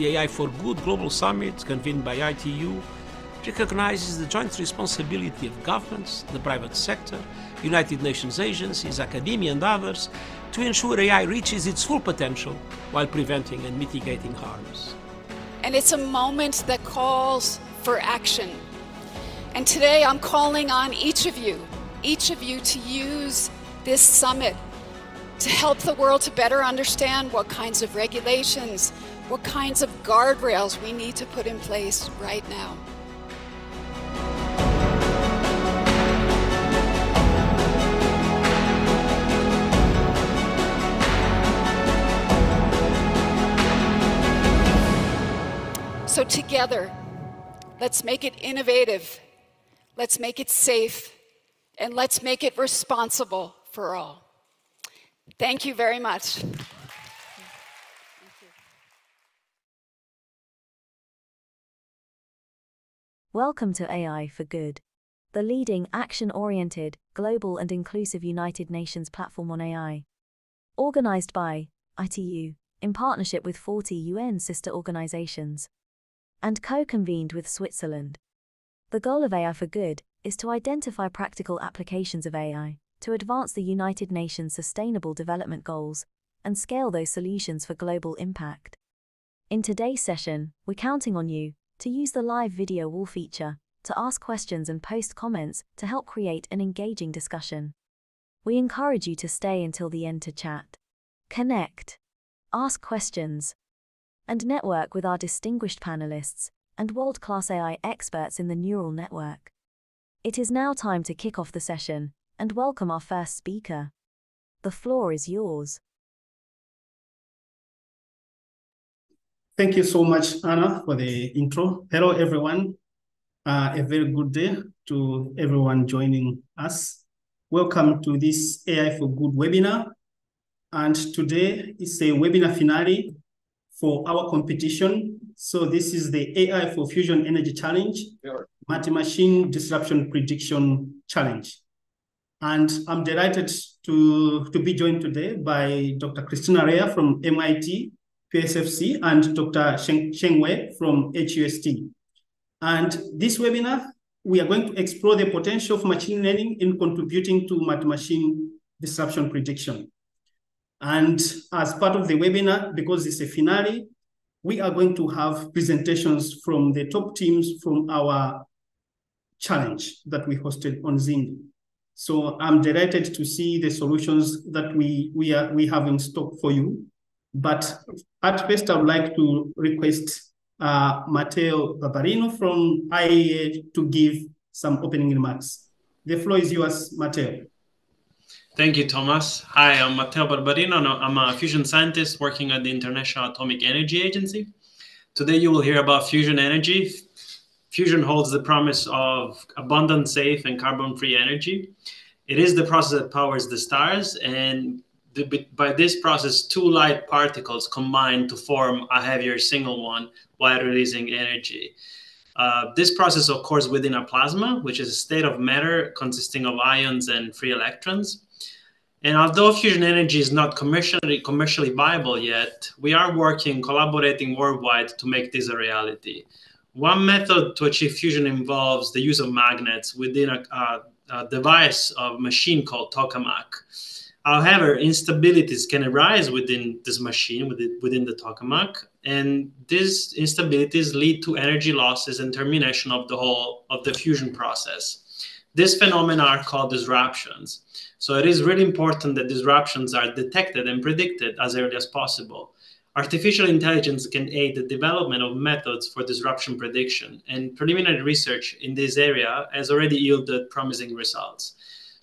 the AI for Good Global Summit convened by ITU recognizes the joint responsibility of governments, the private sector, United Nations agencies, academia and others to ensure AI reaches its full potential while preventing and mitigating harms. And it's a moment that calls for action. And today I'm calling on each of you to use this summit to help the world to better understand what kinds of regulations, what kinds of guardrails we need to put in place right now. So together, let's make it innovative, let's make it safe, and let's make it responsible for all. Thank you very much. Welcome to AI for Good, the leading action-oriented, global and inclusive United Nations platform on AI. Organized by ITU, in partnership with 40 UN sister organizations, and co-convened with Switzerland. The goal of AI for Good is to identify practical applications of AI to advance the United Nations Sustainable Development Goals and scale those solutions for global impact. In today's session, we're counting on you to use the live video wall feature to ask questions and post comments to help create an engaging discussion. We encourage you to stay until the end to chat, connect, ask questions, and network with our distinguished panelists and world-class AI experts in the neural network. It is now time to kick off the session and welcome our first speaker. The floor is yours. Thank you so much, Anna, for the intro. Hello, everyone. A very good day to everyone joining us. Welcome to this AI for Good webinar. And today is a webinar finale for our competition. So this is the AI for Fusion Energy Challenge, Multi-Machine Disruption Prediction Challenge. And I'm delighted to be joined today by Dr. Cristina Rea from MIT PSFC and Dr. Zheng Wei from HUST. And this webinar, we are going to explore the potential of machine learning in contributing to multi-machine disruption prediction. And as part of the webinar, because it's a finale, we are going to have presentations from the top teams from our challenge that we hosted on Zindi. So I'm delighted to see the solutions that we have in stock for you. But at first, I would like to request Matteo Barbarino from IAEA to give some opening remarks. The floor is yours, Matteo. Thank you, Thomas. Hi, I'm Matteo Barbarino. I'm a fusion scientist working at the International Atomic Energy Agency. Today, you will hear about fusion energy. Fusion holds the promise of abundant, safe, and carbon-free energy. It is the process that powers the stars, and by this process, two light particles combine to form a heavier single one while releasing energy. This process occurs within a plasma, which is a state of matter consisting of ions and free electrons. And although fusion energy is not commercially viable yet, we are working, collaborating worldwide to make this a reality. One method to achieve fusion involves the use of magnets within a device of machine called tokamak. However, instabilities can arise within this machine, within the tokamak, and these instabilities lead to energy losses and termination of the whole of the fusion process. These phenomena are called disruptions. So it is really important that disruptions are detected and predicted as early as possible. Artificial intelligence can aid the development of methods for disruption prediction, and preliminary research in this area has already yielded promising results.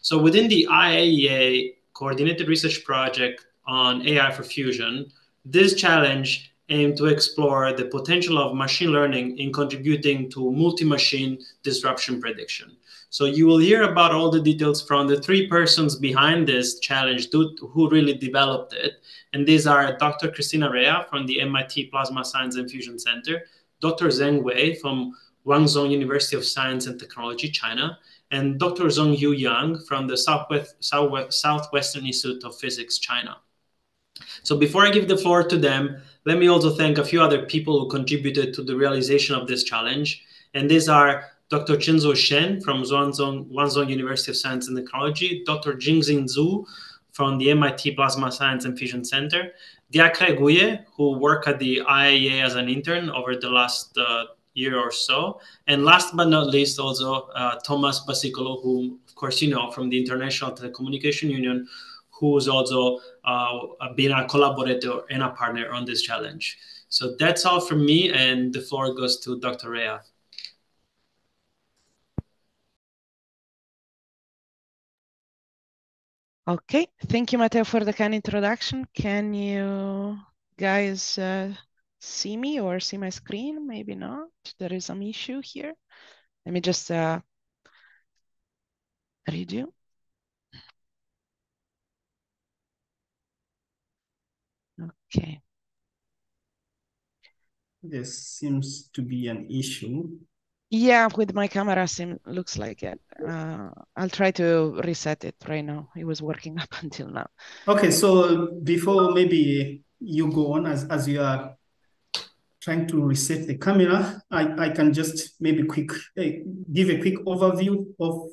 So within the IAEA Coordinated Research Project on AI for Fusion, this challenge aimed to explore the potential of machine learning in contributing to multi-machine disruption prediction. So you will hear about all the details from the three persons behind this challenge who really developed it. And these are Dr. Cristina Rea from the MIT Plasma Science and Fusion Centre, Dr. Zheng Wei from Huazhong University of Science and Technology, China, and Dr. Zong-Yu Yang from the Southwestern Institute of Physics, China. So before I give the floor to them, Let me also thank a few other people who contributed to the realization of this challenge. And these are Dr. Chenshuo Shen from Huazhong University of Science and Technology, Dr. Jinxin Zhu from the MIT Plasma Science and Fusion Centre, Diakhate Gueye, who worked at the IAEA as an intern over the last year or so, and last but not least, also Thomas Basikolo, who, of course, you know, from the International Telecommunication Union, who's also been a collaborator and a partner on this challenge. So that's all from me, and the floor goes to Dr. Rea. Okay, thank you, Matteo, for the kind introduction. Can you guys see me or see my screen? Maybe not. There is some issue here. Let me just redo. Okay. This seems to be an issue. Yeah, with my camera, looks like it. I'll try to reset it right now. It was working up until now. Okay, so before maybe you go on, as you are trying to reset the camera, I can just maybe give a quick overview of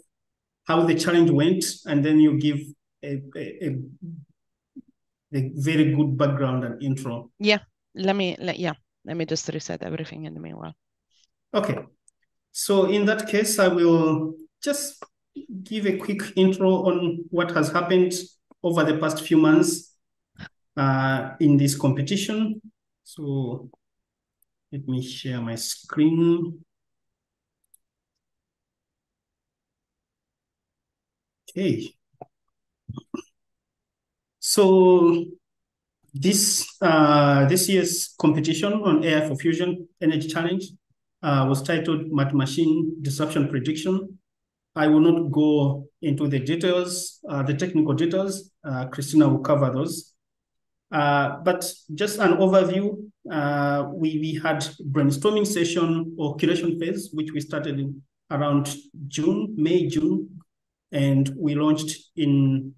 how the challenge went, and then you give a very good background and intro. Yeah, let me just reset everything in the meanwhile. Okay. So in that case, I will just give a quick intro on what has happened over the past few months in this competition. So let me share my screen. Okay. So this year's competition on AI for Fusion Energy Challenge was titled Math-Machine Disruption Prediction. I will not go into the details, the technical details. Cristina will cover those. But just an overview, we had brainstorming session or curation phase, which we started in around June, May, June. And we launched in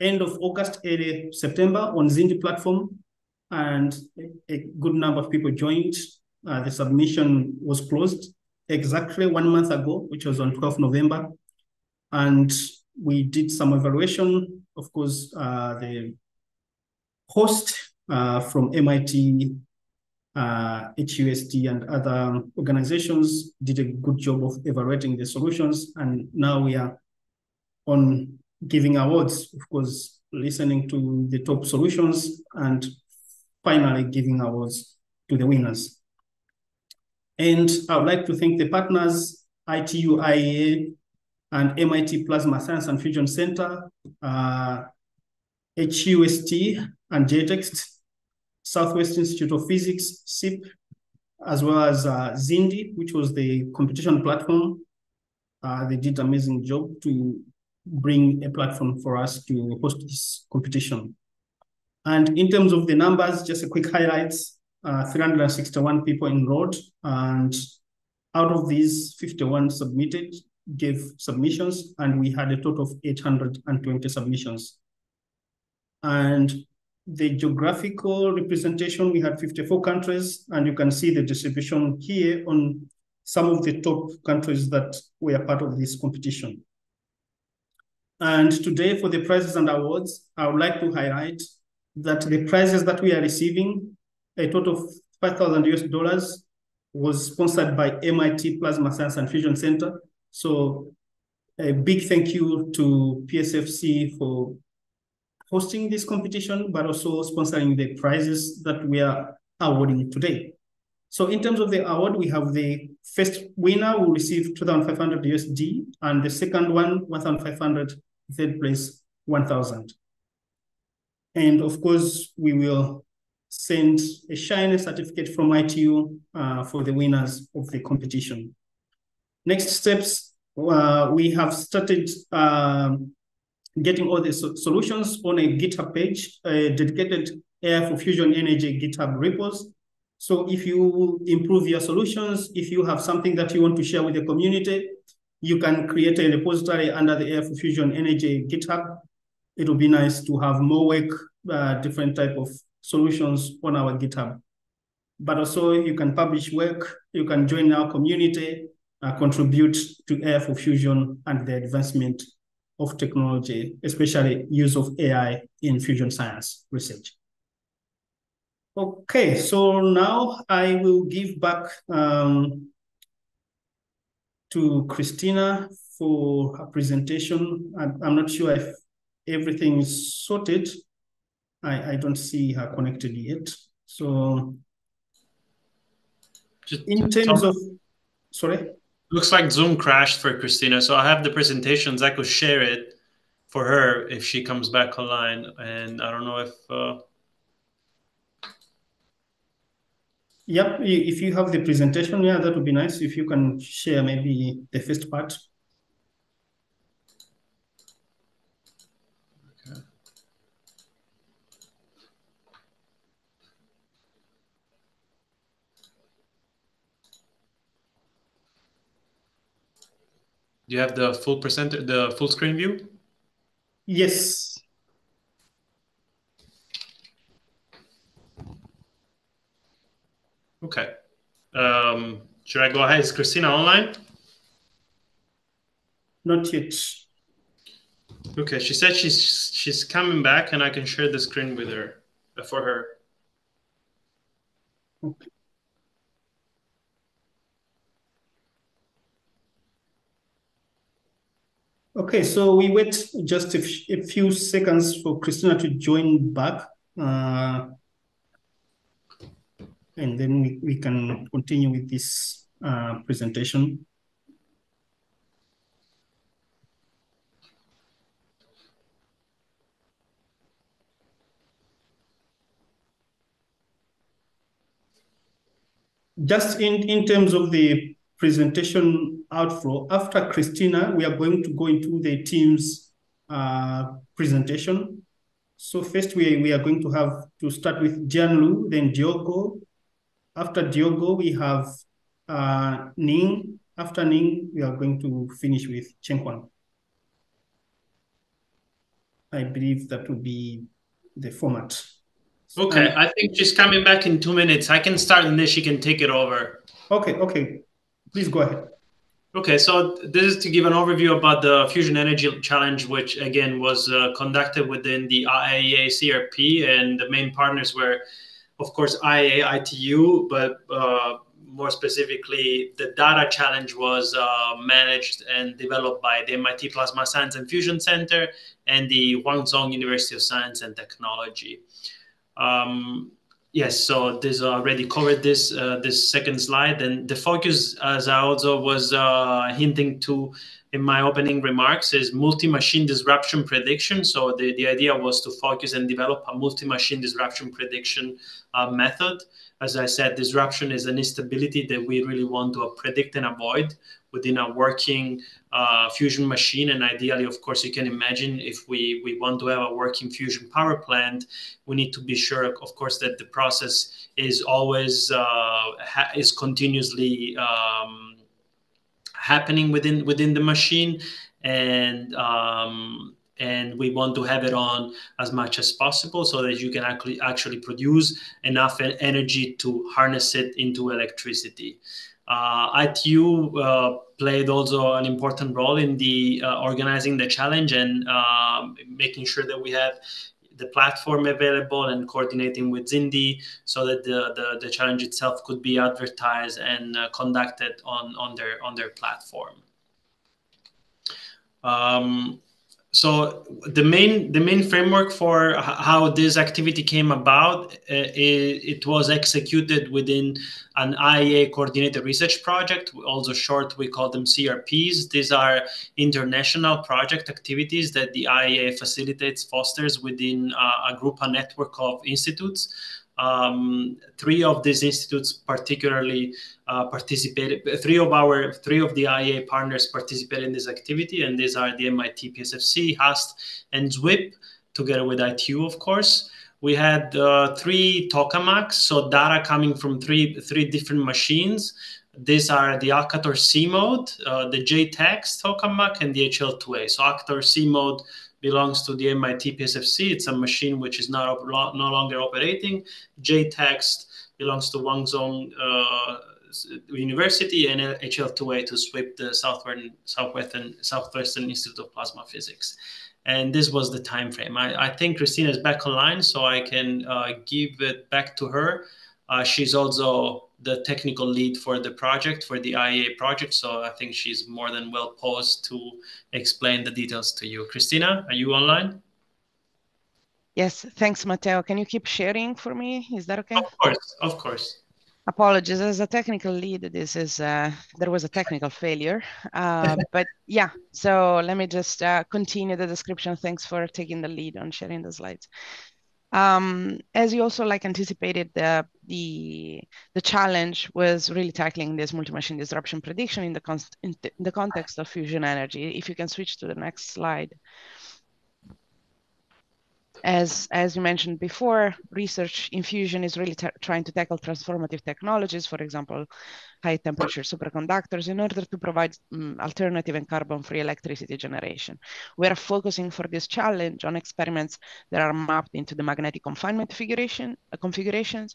end of August, early September on Zindi platform. And a good number of people joined. The submission was closed exactly 1 month ago, which was on 12th November. And we did some evaluation. Of course, the host from MIT, HUST, and other organizations did a good job of evaluating the solutions. And now we are on giving awards, of course, listening to the top solutions and finally giving awards to the winners. And I would like to thank the partners, ITU, IAEA, and MIT Plasma Science and Fusion Centre, HUST and J-TEXT, Southwestern Institute of Physics, SIP, as well as Zindi, which was the competition platform. They did an amazing job to bring a platform for us to host this competition. And in terms of the numbers, just a quick highlights. 361 people enrolled, and out of these, 51 gave submissions, and we had a total of 820 submissions. And the geographical representation, we had 54 countries, and you can see the distribution here on some of the top countries that were part of this competition. And today, for the prizes and awards, I would like to highlight that the prizes that we are receiving, a total of $5,000 was sponsored by MIT Plasma Science and Fusion Center. So a big thank you to PSFC for hosting this competition, but also sponsoring the prizes that we are awarding today. So in terms of the award, we have the first winner will receive $2,500 USD, and the second one, $1,500, third place, $1,000. And of course, we will send a shiny certificate from ITU for the winners of the competition. Next steps, we have started getting all the solutions on a GitHub page, a dedicated AI for Fusion Energy GitHub repos. So if you improve your solutions, if you have something that you want to share with the community, you can create a repository under the AI for Fusion Energy GitHub. It would be nice to have more work, different type of solutions on our GitHub. But also you can publish work, you can join our community, contribute to AI for fusion and the advancement of technology, especially use of AI in fusion science research. Okay, so now I will give back to Cristina for her presentation. I'm not sure if everything is sorted. I don't see her connected yet. So in terms of, sorry? Looks like Zoom crashed for Cristina. So I have the presentations. I could share it for her if she comes back online. And I don't know if... Yep, if you have the presentation, yeah, that would be nice. If you can share maybe the first part. Do you have the full presenter, the full screen view? Yes. Okay. Should I go ahead? Is Cristina online? Not yet. Okay. She said she's coming back, and I can share the screen with her for her. Okay. Okay, so we wait just a few seconds for Cristina to join back, and then we can continue with this presentation. Just in terms of the presentation outflow. After Cristina, we are going to go into the team's presentation. So first we are going to have to start with Jianlu, then Diogo. After Diogo, we have Ning. After Ning, we are going to finish with Cheng Quan. I believe that will be the format. Okay, I think she's coming back in 2 minutes. I can start and then she can take it over. Okay, okay. Please go ahead. Okay, so this is to give an overview about the Fusion Energy Challenge, which again was conducted within the IAEA CRP, and the main partners were, of course, IAEA, ITU, but more specifically, the data challenge was managed and developed by the MIT Plasma Science and Fusion Centre and the Huazhong University of Science and Technology. Yes, so this already covered this this second slide, and the focus, as I also was hinting to in my opening remarks, is multi-machine disruption prediction. So the idea was to focus and develop a multi-machine disruption prediction method. As I said, disruption is an instability that we really want to predict and avoid within a working fusion machine. And ideally, of course, you can imagine if we want to have a working fusion power plant, we need to be sure, of course, that the process is always, is continuously happening within the machine. And we want to have it on as much as possible so that you can actually produce enough energy to harness it into electricity. ITU played also an important role in the organizing the challenge and making sure that we have the platform available and coordinating with Zindi so that the challenge itself could be advertised and conducted on their platform. So the main framework for how this activity came about, it was executed within an IAEA coordinated research project, also short, we call them CRPs. These are international project activities that the IAEA facilitates, fosters within a group, a network of institutes. Three of these institutes particularly participated, three of the IAEA partners participated in this activity, and these are the MIT PSFC, HUST, and ZWIP, together with ITU, of course. We had three tokamaks, so data coming from three different machines. These are the Alcator C-Mod, the J-TEXT tokamak, and the HL-2A. So Alcator C-Mod belongs to the MIT PSFC. It's a machine which is no longer operating. J-TEXT belongs to Huazhong University, and HL-2A to SWIP, the Southwestern Institute of Plasma Physics. And this was the time frame. I think Cristina is back online, so I can give it back to her. She's also the technical lead for the project, for the IAEA project, so I think she's more than well posed to explain the details to you. Cristina, are you online? Yes, thanks, Matteo. Can you keep sharing for me? Is that okay? Of course, of course. Apologies, as a technical lead, this is there was a technical failure, but yeah, so let me just continue the description. Thanks for taking the lead on sharing the slides. As you also anticipated, the challenge was really tackling this multi-machine disruption prediction in the context of fusion energy. If you can switch to the next slide. As you mentioned before, research in fusion is really trying to tackle transformative technologies, for example, high-temperature superconductors, in order to provide alternative and carbon-free electricity generation. We are focusing for this challenge on experiments that are mapped into the magnetic confinement configurations.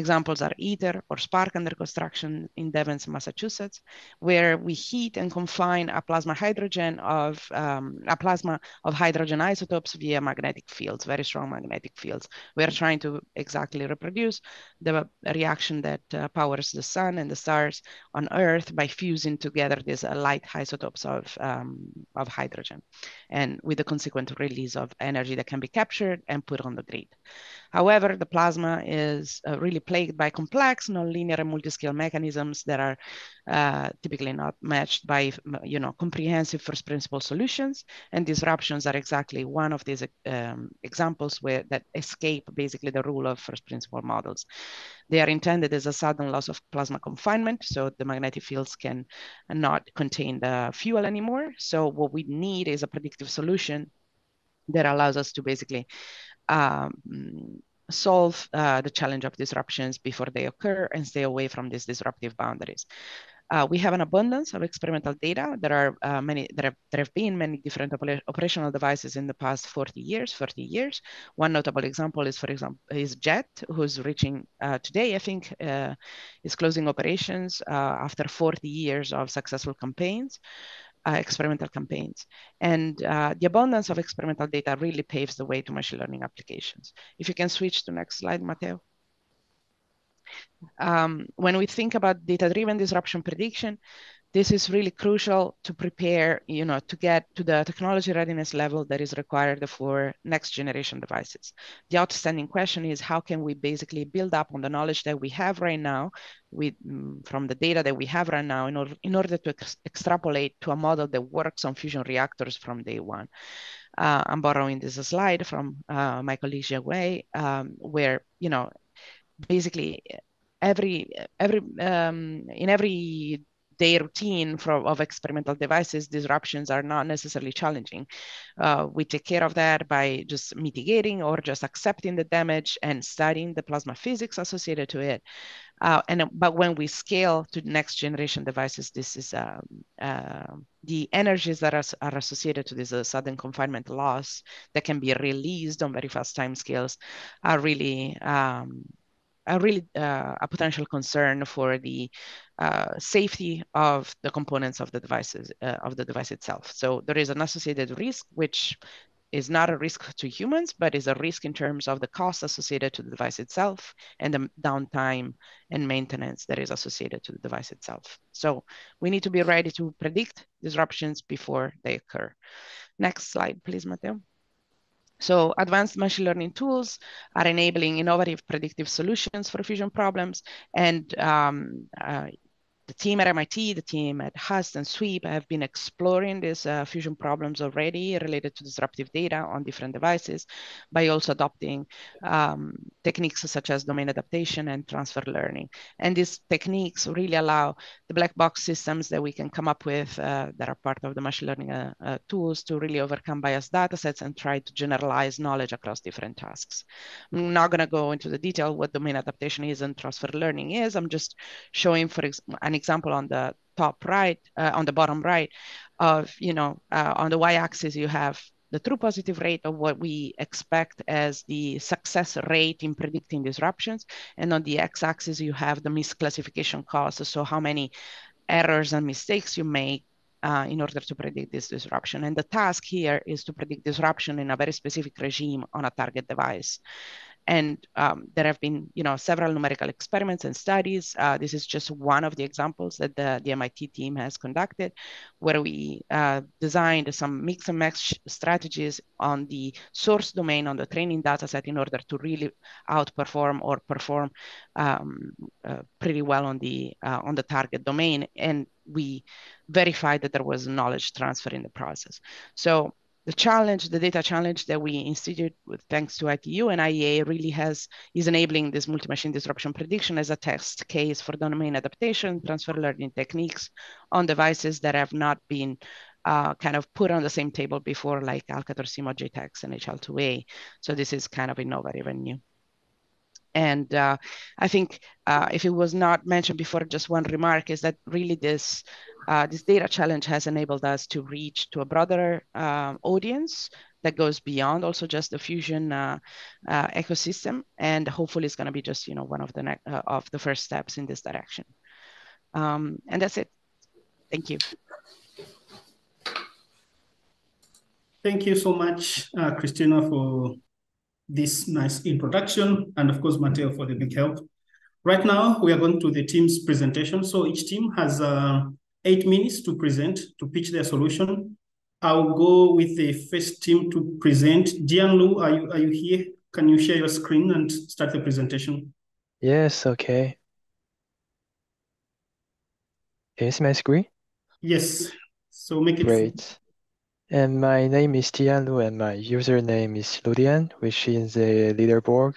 Examples are ITER or SPARC under construction in Devens, Massachusetts, where we heat and confine a plasma of hydrogen isotopes via magnetic fields, very strong magnetic fields. We are trying to exactly reproduce the reaction that powers the sun and the stars on Earth by fusing together these light isotopes of hydrogen, and with the consequent release of energy that can be captured and put on the grid. However, the plasma is really plagued by complex, nonlinear, and multi-scale mechanisms that are typically not matched by comprehensive first principle solutions, and disruptions are exactly one of these examples where that escape basically the rule of first principle models. They are intended as a sudden loss of plasma confinement, so the magnetic fields can not contain the fuel anymore. So what we need is a predictive solution that allows us to basically solve the challenge of disruptions before they occur and stay away from these disruptive boundaries. We have an abundance of experimental data. There are there have been many different operational devices in the past 40 years. One notable example is, for example, is JET, who's reaching today, I think, is closing operations after 40 years of successful campaigns. Experimental campaigns. And the abundance of experimental data really paves the way to machine learning applications. If you can switch to the next slide, Matteo. When we think about data-driven disruption prediction, this is really crucial to prepare, to get to the technology readiness level that is required for next generation devices. The outstanding question is, how can we basically build up on the knowledge that we have right now from the data that we have right now in order to extrapolate to a model that works on fusion reactors from day one. I'm borrowing this slide from my colleague Zheng Wei, where, basically in every day routine of experimental devices, disruptions are not necessarily challenging. We take care of that by just mitigating or just accepting the damage and studying the plasma physics associated to it. But when we scale to next generation devices, this is the energies that are associated to this sudden confinement loss that can be released on very fast time scales are really a potential concern for the safety of the components of the devices, of the device itself. So there is an associated risk, which is not a risk to humans, but is a risk in terms of the cost associated to the device itself and the downtime and maintenance that is associated to the device itself. So we need to be ready to predict disruptions before they occur. Next slide, please, Matteo. So advanced machine learning tools are enabling innovative predictive solutions for fusion problems, and the team at MIT, the team at HUST and SWEEP have been exploring these fusion problems already related to disruptive data on different devices by also adopting techniques such as domain adaptation and transfer learning. And these techniques really allow the black box systems that we can come up with that are part of the machine learning tools to really overcome biased data sets and try to generalize knowledge across different tasks. I'm not going to go into the detail what domain adaptation is and transfer learning is. I'm just showing, for example, an example on the top right, on the bottom right, of on the y-axis you have the true positive rate of what we expect as the success rate in predicting disruptions. And on the x-axis, you have the misclassification cost. So how many errors and mistakes you make in order to predict this disruption. And the task here is to predict disruption in a very specific regime on a target device. And there have been, several numerical experiments and studies. This is just one of the examples that the MIT team has conducted, where we designed some mix and match strategies on the source domain on the training data set in order to really outperform or perform pretty well on the target domain. And we verified that there was knowledge transfer in the process. So the challenge, the data challenge that we instituted with thanks to ITU and IAEA really is enabling this multi-machine disruption prediction as a test case for domain adaptation, transfer learning techniques on devices that have not been kind of put on the same table before, like Alcator C-Mod, J-TEXT, and HL-2A. So this is kind of innovative and new. And I think if it was not mentioned before, just one remark is that really this this data challenge has enabled us to reach to a broader audience that goes beyond also just the fusion ecosystem, and hopefully it's going to be just one of the first steps in this direction. And that's it. Thank you. Thank you so much, Cristina, for this nice introduction, and of course Matteo for the big help. Right now we are going to the team's presentation. So each team has 8 minutes to present, to pitch their solution. I'll go with the first team to present. Jianlu, are you here? Can you share your screen and start the presentation? Yes, okay. Is my screen? Yes, so make it great. And my name is Jianlu, and my username is Ludian, which is the leaderboard.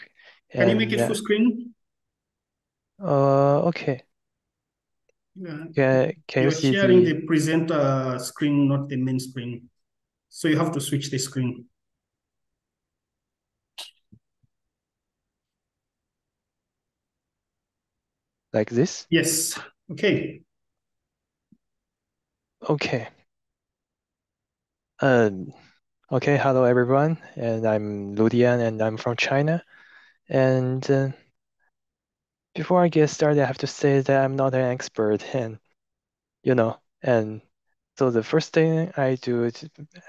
Can you make it full screen? Okay. Yeah. Can you see sharing the presenter screen, not the main screen. So you have to switch the screen. Like this? Yes. Okay. Okay. Okay, hello everyone, and I'm Ludian, and I'm from China. And before I get started, I have to say that I'm not an expert, and so the first thing I do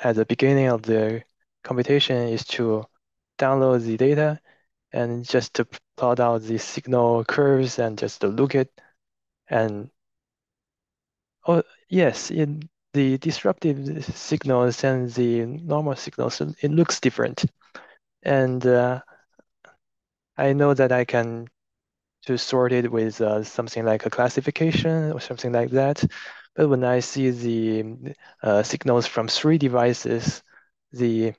at the beginning of the computation is to download the data and just to plot out the signal curves and just to look at. And oh yes, the disruptive signals and the normal signals, it looks different. And I know that I can just sort it with something like a classification or something like that. But when I see the signals from 3 devices, the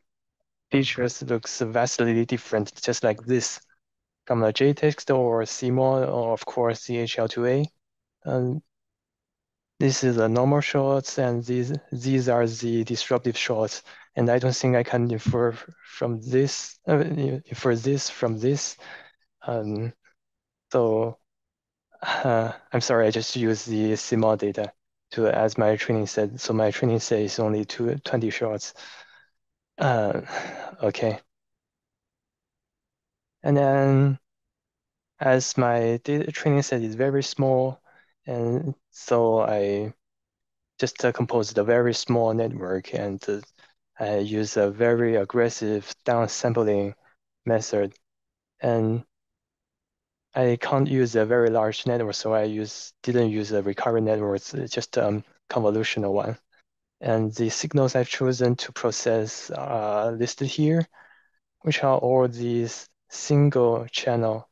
features looks vastly different, just like this, from a J-TEXT or CMOD, or of course the HL2A. This is a normal shots, and these are the disruptive shots. And I don't think I can infer this from this. I'm sorry, I just used the CMOD data as my training set. So my training set is only 20 shots. Okay. And then as my data training set is very small, and so I just composed a very small network, and I use a very aggressive downsampling method. And I can't use a very large network, so I didn't use a recurrent network, just convolutional one. And the signals I've chosen to process are listed here, which are all these single channel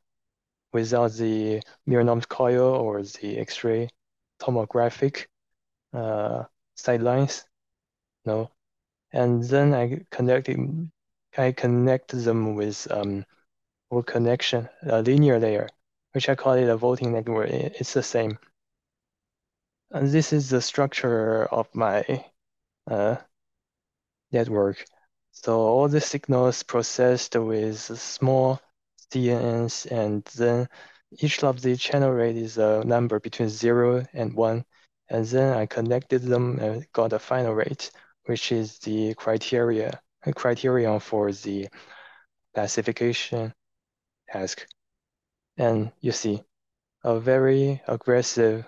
without the Miller-Nolf coil or the X-ray tomographic sidelines, no. And then I connect them with volt connection, a linear layer, which I call it a voting network. It's the same. And this is the structure of my network. So all the signals processed with small DNNs, and then each of the channel rate is a number between 0 and 1, and then I connected them and got a final rate, which is the criteria criterion for the classification task. And you see a very aggressive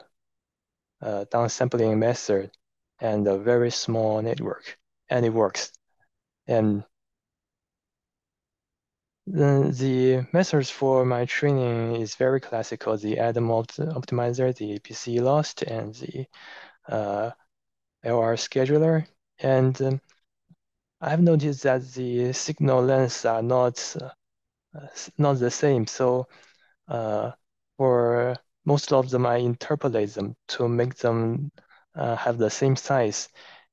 downsampling method and a very small network, and it works. And the methods for my training is very classical, the Adam optimizer, the PC lost, and the LR scheduler. And I've noticed that the signal lengths are not the same. So for most of them, I interpolate them to make them have the same size.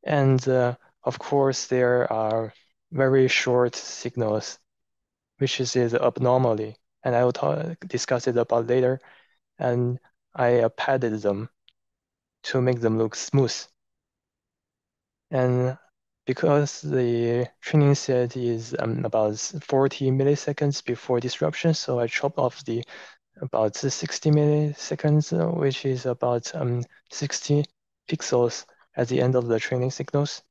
And of course, there are very short signals, which is an abnormality, and I will discuss it about later. And I padded them to make them look smooth. And because the training set is about 40 milliseconds before disruption, so I chopped off the about 60 milliseconds, which is about 60 pixels at the end of the training signals.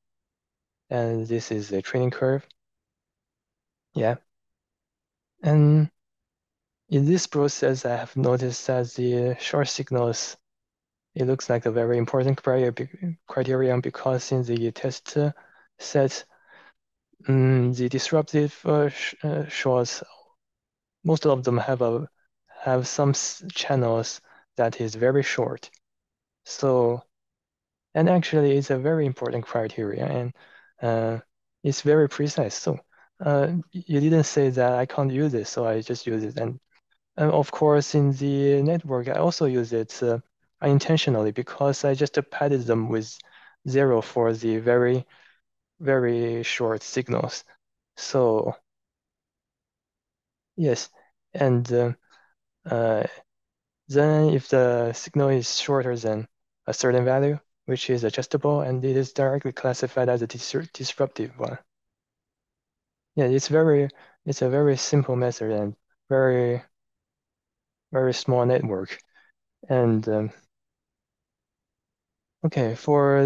And this is the training curve. Yeah. And in this process, I have noticed that the short signals, it looks like a very important criterion, because in the test set, the disruptive shorts, most of them have some channels that is very short. So, and actually, it's a very important criterion, and it's very precise. So. You didn't say that I can't use it, so I just use it. And of course, in the network, I also use it unintentionally, because I just padded them with 0 for the very, very short signals. So, yes. And then if the signal is shorter than a certain value, which is adjustable, and it is directly classified as a disruptive one. Yeah, it's a very simple method and very, very small network. And okay, for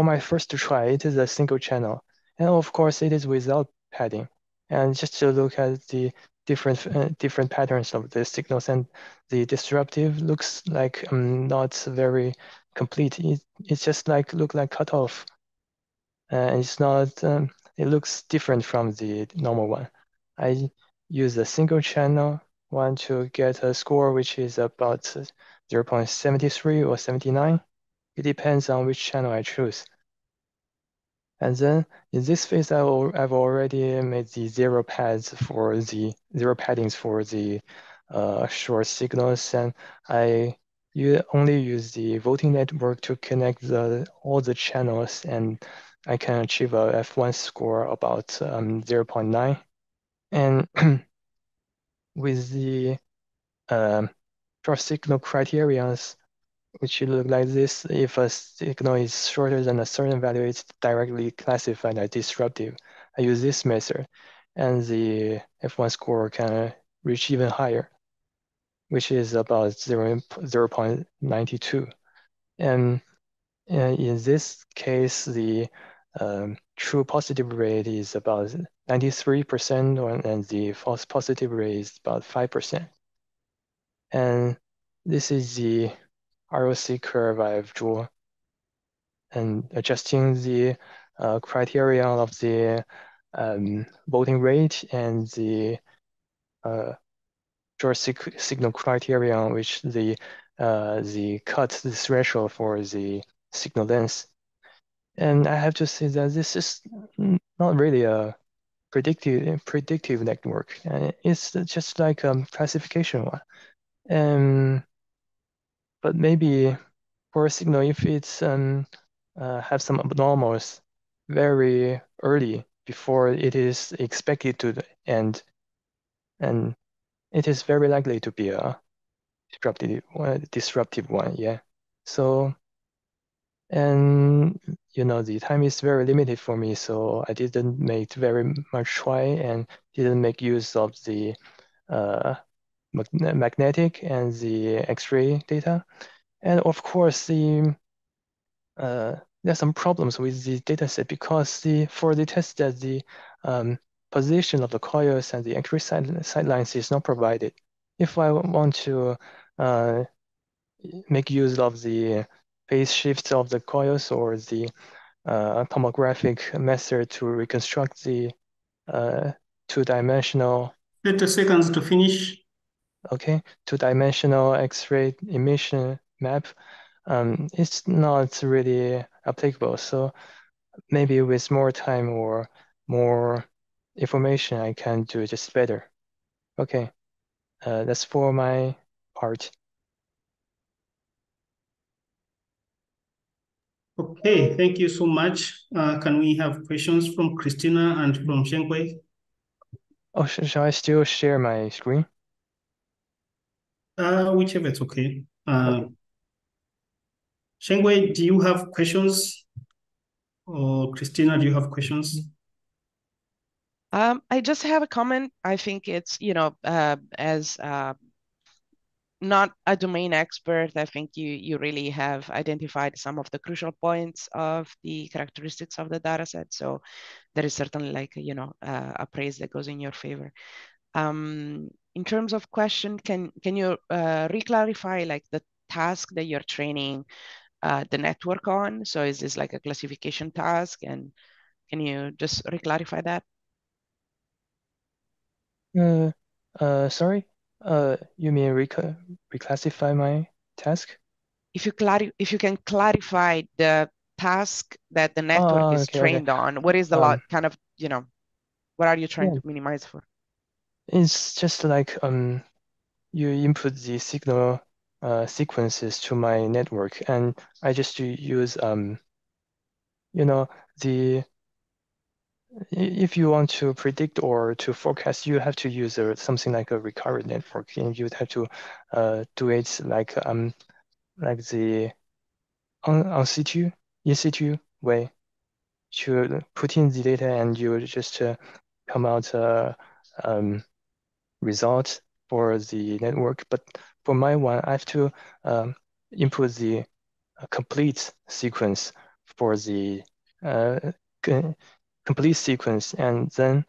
my first try, it is a single channel, and of course it is without padding. And just to look at the different patterns of the signals, and the disruptive looks like not very complete. It's just like look like cutoff, and it's not. It looks different from the normal one. I use a single channel one to get a score which is about 0.73 or 79. It depends on which channel I choose. And then in this phase, I've already made the zero paddings for the short signals, and you only use the voting network to connect all the channels, and I can achieve a F1 score about 0.9. And with the short signal criterions, which look like this, if a signal is shorter than a certain value, it's directly classified as disruptive. I use this method, and the F1 score can reach even higher, which is about 0.92. And in this case, the true positive rate is about 93%, and the false positive rate is about 5%. And this is the ROC curve I've drawn. And adjusting the criterion of the voting rate and the short signal criterion, which the cut threshold for the signal length. And I have to say that this is not really a predictive network. It's just like a classification one. But maybe for a signal, if it's have some abnormals very early before it is expected to end, and it is very likely to be a disruptive one. Yeah. So. And, you know, the time is very limited for me, so I didn't make very much try and didn't make use of the magnetic and the X-ray data. And of course, the there are some problems with the data set because for the test that the position of the coils and the accurate sidelines is not provided. If I want to make use of the phase shifts of the coils or the tomographic method to reconstruct the two-dimensional 30 seconds to finish. Okay, two-dimensional X-ray emission map. It's not really applicable. So maybe with more time or more information, I can do just better. Okay, that's for my part. Okay, thank you so much. Can we have questions from Cristina and from Zheng Wei? Oh, shall I still share my screen? Whichever, it's okay. Okay. Zheng Wei, do you have questions? Or Cristina, do you have questions? I just have a comment. I think it's, you know, as not a domain expert, I think you really have identified some of the crucial points of the characteristics of the data set. So there is certainly like, you know, a praise that goes in your favor. In terms of question, can you re-clarify like the task that you're training the network on? So is this like a classification task? And can you just re-clarify that? Sorry? You mean reclassify my task? If you can clarify the task that the network is trained on, what is the kind of, you know, what are you trying to minimize for? It's just like you input the signal sequences to my network, and I just use you know, the if you want to predict or to forecast, you have to use something like a recurrent network, and you would have to do it like the in situ way to put in the data, and you just come out result for the network. But for my one, I have to input the complete sequence for the complete sequence, and then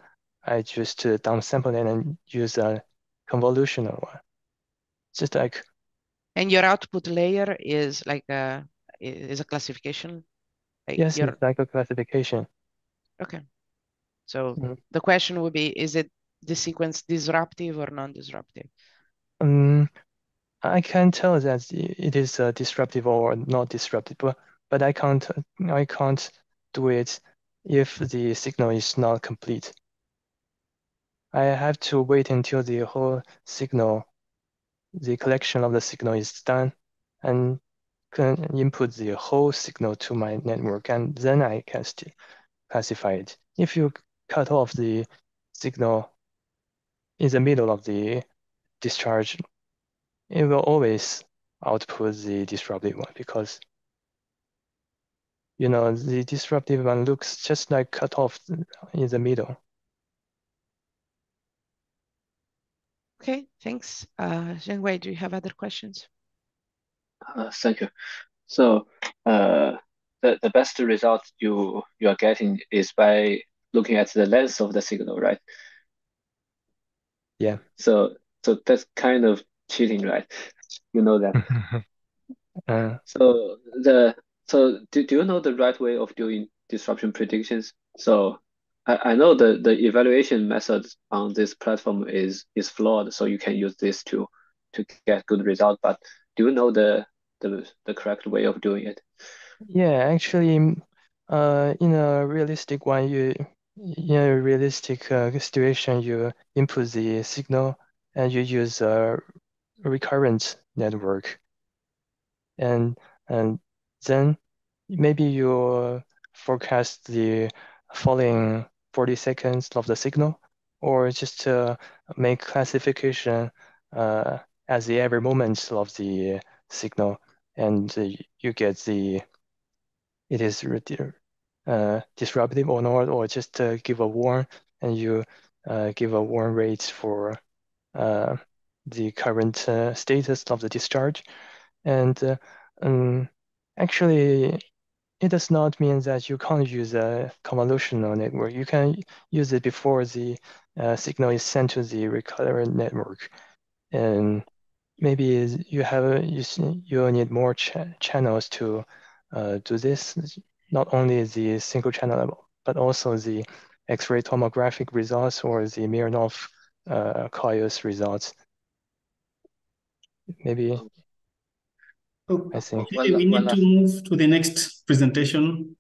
I just downsample it and use a convolutional one. Just like. And your output layer is like a classification. Like yes, it's like a classification. Okay. So the question would be: is it the sequence disruptive or non-disruptive? I can tell that it is disruptive or not disruptive, but I can't do it if the signal is not complete. I have to wait until the whole signal, the collection of the signal is done, and can input the whole signal to my network, and then I can still classify it. If you cut off the signal in the middle of the discharge, it will always output the disruptive one, because you know, the disruptive one looks just like cut off in the middle. Okay, thanks. Zheng Wei, do you have other questions? Thank you. So the best result you are getting is by looking at the length of the signal, right? Yeah. So that's kind of cheating, right? You know that. So do you know the right way of doing disruption predictions? So I know the evaluation method on this platform is flawed, so you can use this to get good result, but do you know the correct way of doing it? Yeah, actually, in a realistic one, in a realistic situation, you input the signal and you use a recurrent network, and then maybe you forecast the following 40 seconds of the signal, or just make classification as the every moment of the signal, and you get the it is disruptive or not, or just give a warn, and you give a warn rate for the current status of the discharge, and actually, it does not mean that you can't use a convolutional network. You can use it before the signal is sent to the recurrent network. And maybe you have you need more channels to do this, not only the single channel level, but also the X-ray tomographic results or the Mironov coils results. Maybe. Oh, I think. Okay, we need to move to the next presentation.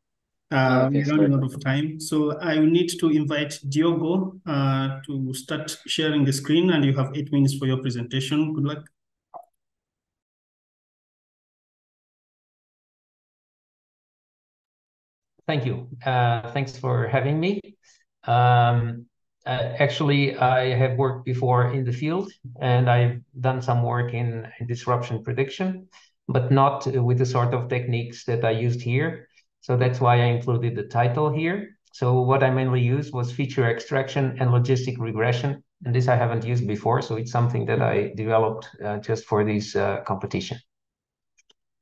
Okay, we're running out of time. So I need to invite Diogo to start sharing the screen, and you have 8 minutes for your presentation. Good luck. Thank you. Thanks for having me. Actually, I have worked before in the field, and I've done some work in disruption prediction, but not with the sort of techniques that I used here. So that's why I included the title here. So what I mainly used was feature extraction and logistic regression. And this I haven't used before, so it's something that I developed just for this competition.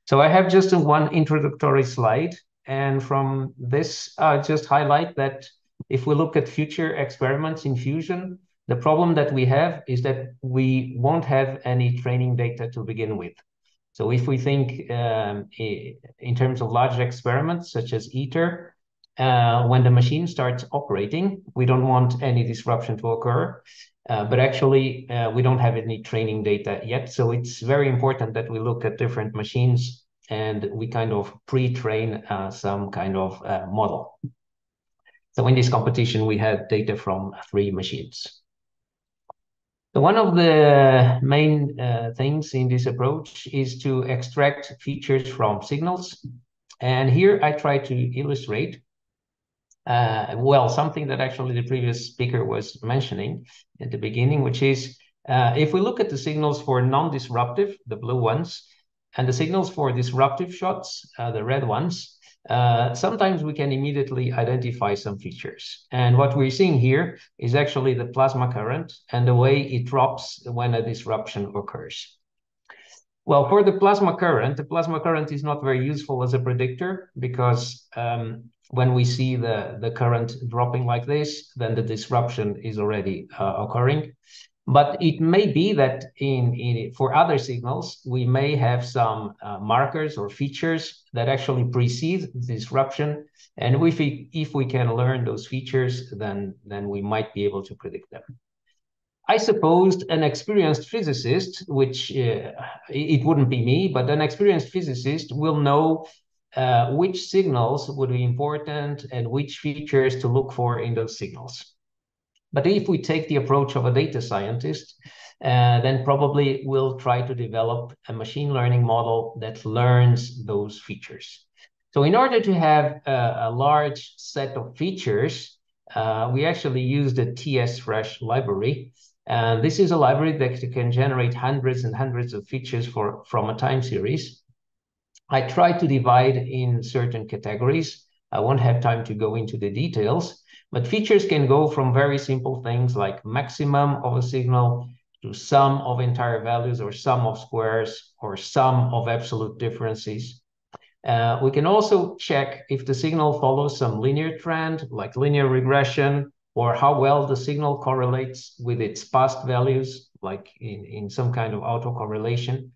So I have just one introductory slide. And from this, I just highlight that if we look at future experiments in fusion, the problem that we have is that we won't have any training data to begin with. So if we think in terms of large experiments, such as ITER, when the machine starts operating, we don't want any disruption to occur. But actually, we don't have any training data yet. So it's very important that we look at different machines and we kind of pre-train some kind of model. So in this competition, we had data from 3 machines. So one of the main things in this approach is to extract features from signals. And here I try to illustrate, well, something that actually the previous speaker was mentioning at the beginning, which is if we look at the signals for non-disruptive, the blue ones, and the signals for disruptive shots, the red ones, sometimes we can immediately identify some features. And what we're seeing here is actually the plasma current and the way it drops when a disruption occurs. Well, for the plasma current is not very useful as a predictor because when we see the current dropping like this, then the disruption is already occurring. But it may be that for other signals, we may have some markers or features that actually precede disruption. And if we can learn those features, then we might be able to predict them. I supposed an experienced physicist, which it wouldn't be me, but an experienced physicist will know which signals would be important and which features to look for in those signals. But if we take the approach of a data scientist, then probably we'll try to develop a machine learning model that learns those features. So in order to have a large set of features, we actually use the TSFresh library. This is a library that can generate hundreds and hundreds of features from a time series. I try to divide in certain categories. I won't have time to go into the details, but features can go from very simple things like maximum of a signal to sum of entire values or sum of squares or sum of absolute differences. We can also check if the signal follows some linear trend like linear regression or how well the signal correlates with its past values like in some kind of autocorrelation.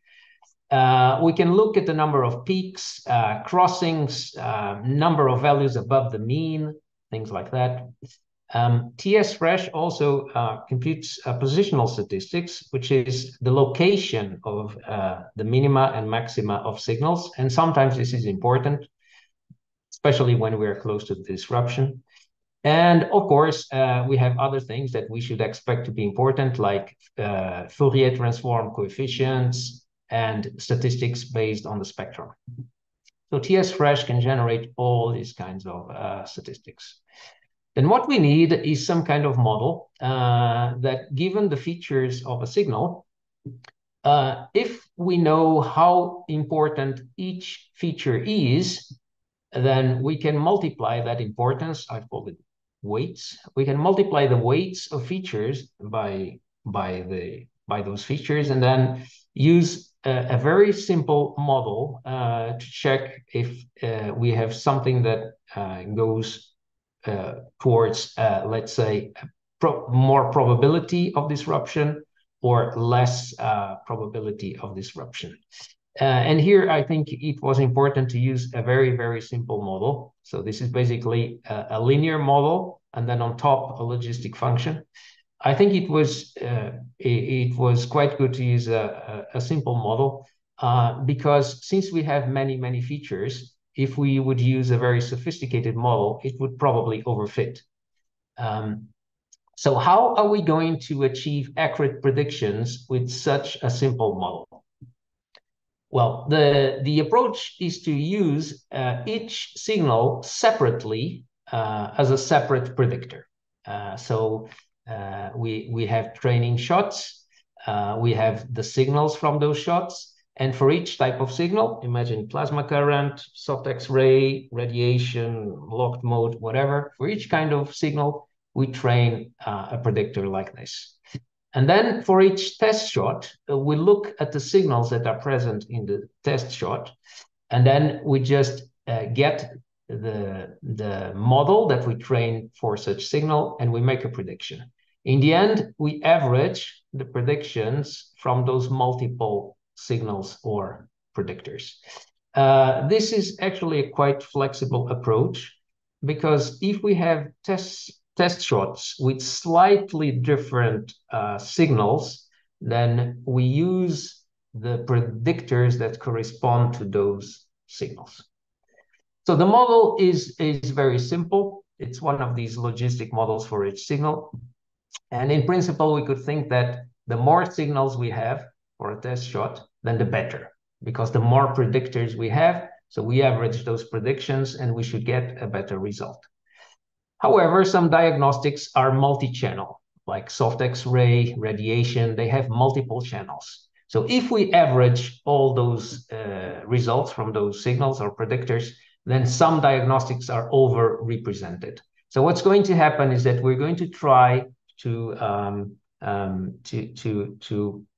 We can look at the number of peaks, crossings, number of values above the mean, things like that. TSFresh also computes positional statistics, which is the location of the minima and maxima of signals. And sometimes this is important, especially when we're close to the disruption. And of course, we have other things that we should expect to be important, like Fourier transform coefficients, and statistics based on the spectrum. So TSFresh can generate all these kinds of statistics. Then what we need is some kind of model that, given the features of a signal, if we know how important each feature is, then we can multiply that importance. I've called it weights. We can multiply the weights of features by those features and then use a very simple model to check if we have something that goes towards, let's say, more probability of disruption or less probability of disruption. And here, I think it was important to use a very, very simple model. So this is basically a linear model, and then on top, a logistic function. I think it was quite good to use a simple model because since we have many, many features, if we would use a very sophisticated model, it would probably overfit. So how are we going to achieve accurate predictions with such a simple model? Well, the approach is to use each signal separately as a separate predictor. We have training shots, we have the signals from those shots, and for each type of signal, imagine plasma current, soft X-ray, radiation, locked mode, whatever, for each kind of signal, we train a predictor like this. And then for each test shot, we look at the signals that are present in the test shot, and then we just get the model that we train for such signal, and we make a prediction. In the end, we average the predictions from those multiple signals or predictors. This is actually a quite flexible approach, because if we have test shots with slightly different signals, then we use the predictors that correspond to those signals. So the model is very simple. It's one of these logistic models for each signal. And in principle, we could think that the more signals we have for a test shot, then the better, because the more predictors we have, so we average those predictions and we should get a better result. However, some diagnostics are multi-channel, like soft X-ray, radiation, they have multiple channels. So if we average all those results from those signals or predictors, then some diagnostics are over-represented. So what's going to happen is that we're going to try to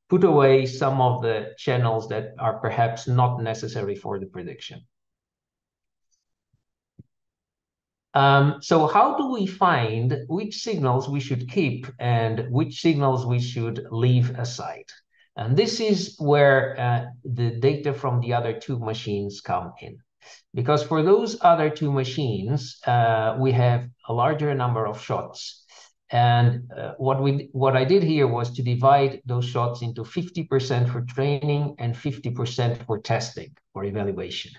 put away some of the channels that are perhaps not necessary for the prediction. So how do we find which signals we should keep and which signals we should leave aside? And this is where the data from the other two machines come in. Because for those other two machines, we have a larger number of shots. And what I did here was to divide those shots into 50% for training and 50% for testing or evaluation.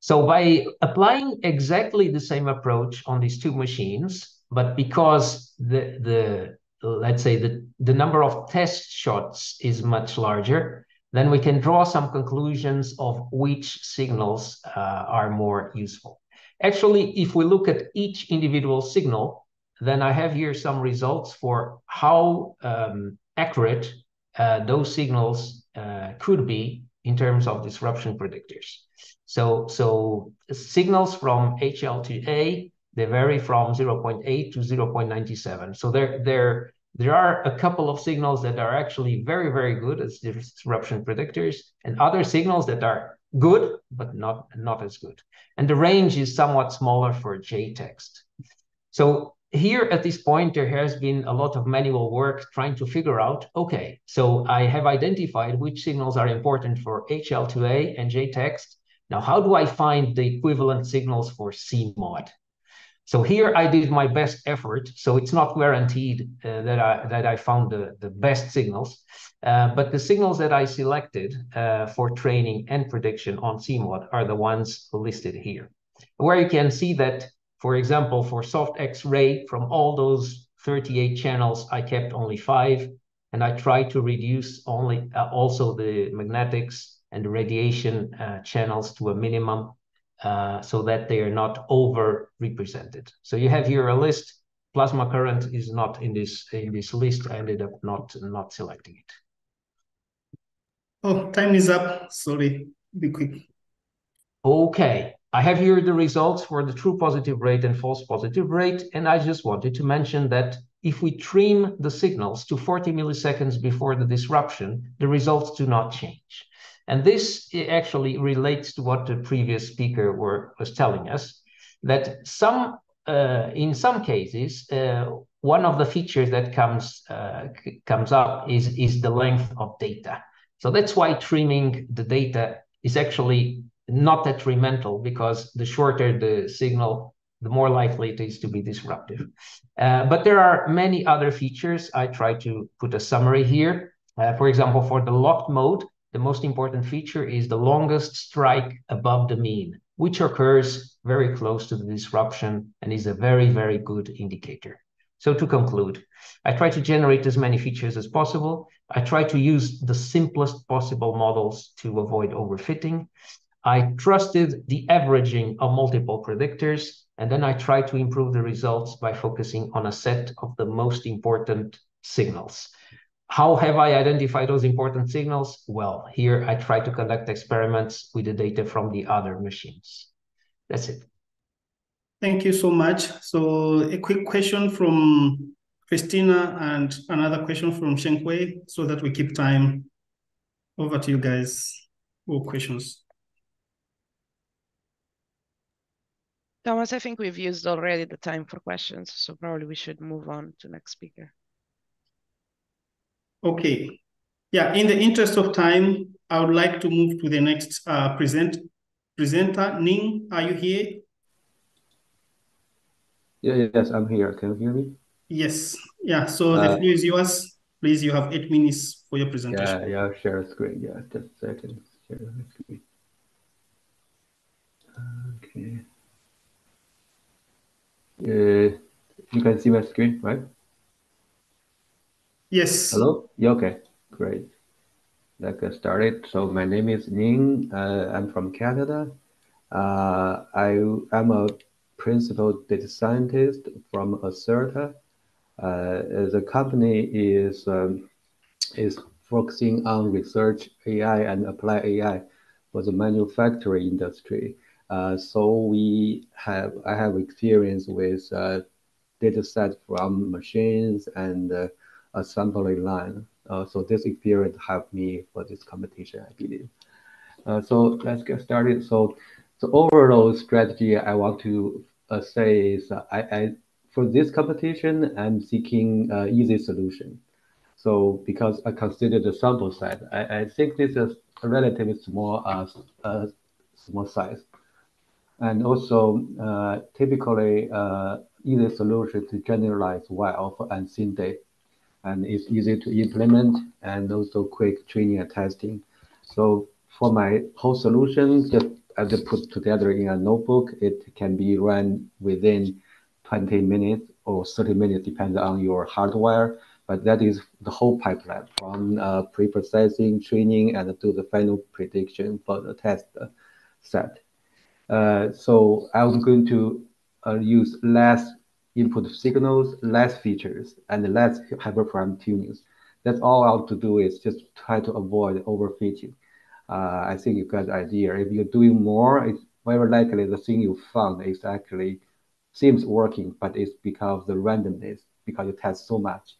So by applying exactly the same approach on these two machines, but because let's say the number of test shots is much larger, then we can draw some conclusions of which signals are more useful. Actually, if we look at each individual signal, then I have here some results for how accurate those signals could be in terms of disruption predictors. So signals from HL-2A, they vary from 0.8 to 0.97. So there are a couple of signals that are actually very, very good as disruption predictors, and other signals that are good, but not as good. And the range is somewhat smaller for J-TEXT. So here at this point, there has been a lot of manual work trying to figure out, okay, so I have identified which signals are important for HL-2A and J-TEXT. Now, how do I find the equivalent signals for C-Mod? So here I did my best effort. So it's not guaranteed that I found the best signals, but the signals that I selected for training and prediction on C-Mod are the ones listed here, where you can see that, for example, for soft X-ray, from all those 38 channels, I kept only 5, and I tried to reduce only also the magnetics and the radiation channels to a minimum, so that they are not over-represented. So you have here a list. Plasma current is not in this list. I ended up not selecting it. Oh, time is up. Sorry, be quick. Okay, I have here the results for the true positive rate and false positive rate, and I just wanted to mention that if we trim the signals to 40 milliseconds before the disruption, the results do not change. And this actually relates to what the previous speaker was telling us, that in some cases, one of the features that comes up is the length of data. So that's why trimming the data is actually not detrimental, because the shorter the signal, the more likely it is to be disruptive. But there are many other features. I try to put a summary here. For example, for the locked mode, the most important feature is the longest strike above the mean, which occurs very close to the disruption and is a very, very good indicator. So to conclude, I try to generate as many features as possible. I try to use the simplest possible models to avoid overfitting. I trusted the averaging of multiple predictors, and then I try to improve the results by focusing on a set of the most important signals. How have I identified those important signals? Well, here I try to conduct experiments with the data from the other machines. That's it. Thank you so much. So a quick question from Cristina and another question from Zheng Wei, so that we keep time. Over to you guys for questions. Thomas, I think we've used already the time for questions, so probably we should move on to next speaker. Okay. Yeah, in the interest of time, I would like to move to the next presenter. Ning, are you here? Yeah, yes, I'm here. Can you hear me? Yes. Yeah, so the floor is yours. Please, you have 8 minutes for your presentation. Yeah, share screen. Yeah, just a second. Share screen. Okay. You can see my screen, right? Yes. Hello? Yeah, okay, great. Let's get started. So my name is Ning. I'm from Canada. I'm a principal data scientist from Acerta. The company is focusing on research AI and applied AI for the manufacturing industry. So I have experience with data sets from machines and assembly line. So this experience helped me for this competition, I believe. So let's get started. So the overall strategy I want to say is for this competition, I'm seeking an easy solution. So because I consider the sample size, I think this is a relatively small, small size. And also, typically, easy solution to generalize well for unseen data. And it's easy to implement and also quick training and testing. So for my whole solution, just as I put together in a notebook, it can be run within 20 minutes or 30 minutes, depending on your hardware. But that is the whole pipeline from pre-processing, training, and to the final prediction for the test set. So I'm going to use less input signals, less features, and less hyperparameter tunings. That's all I have to do is just try to avoid overfitting. I think you got the idea. If you're doing more, it's very likely the thing you found is actually seems working, but it's because of the randomness, because you test so much.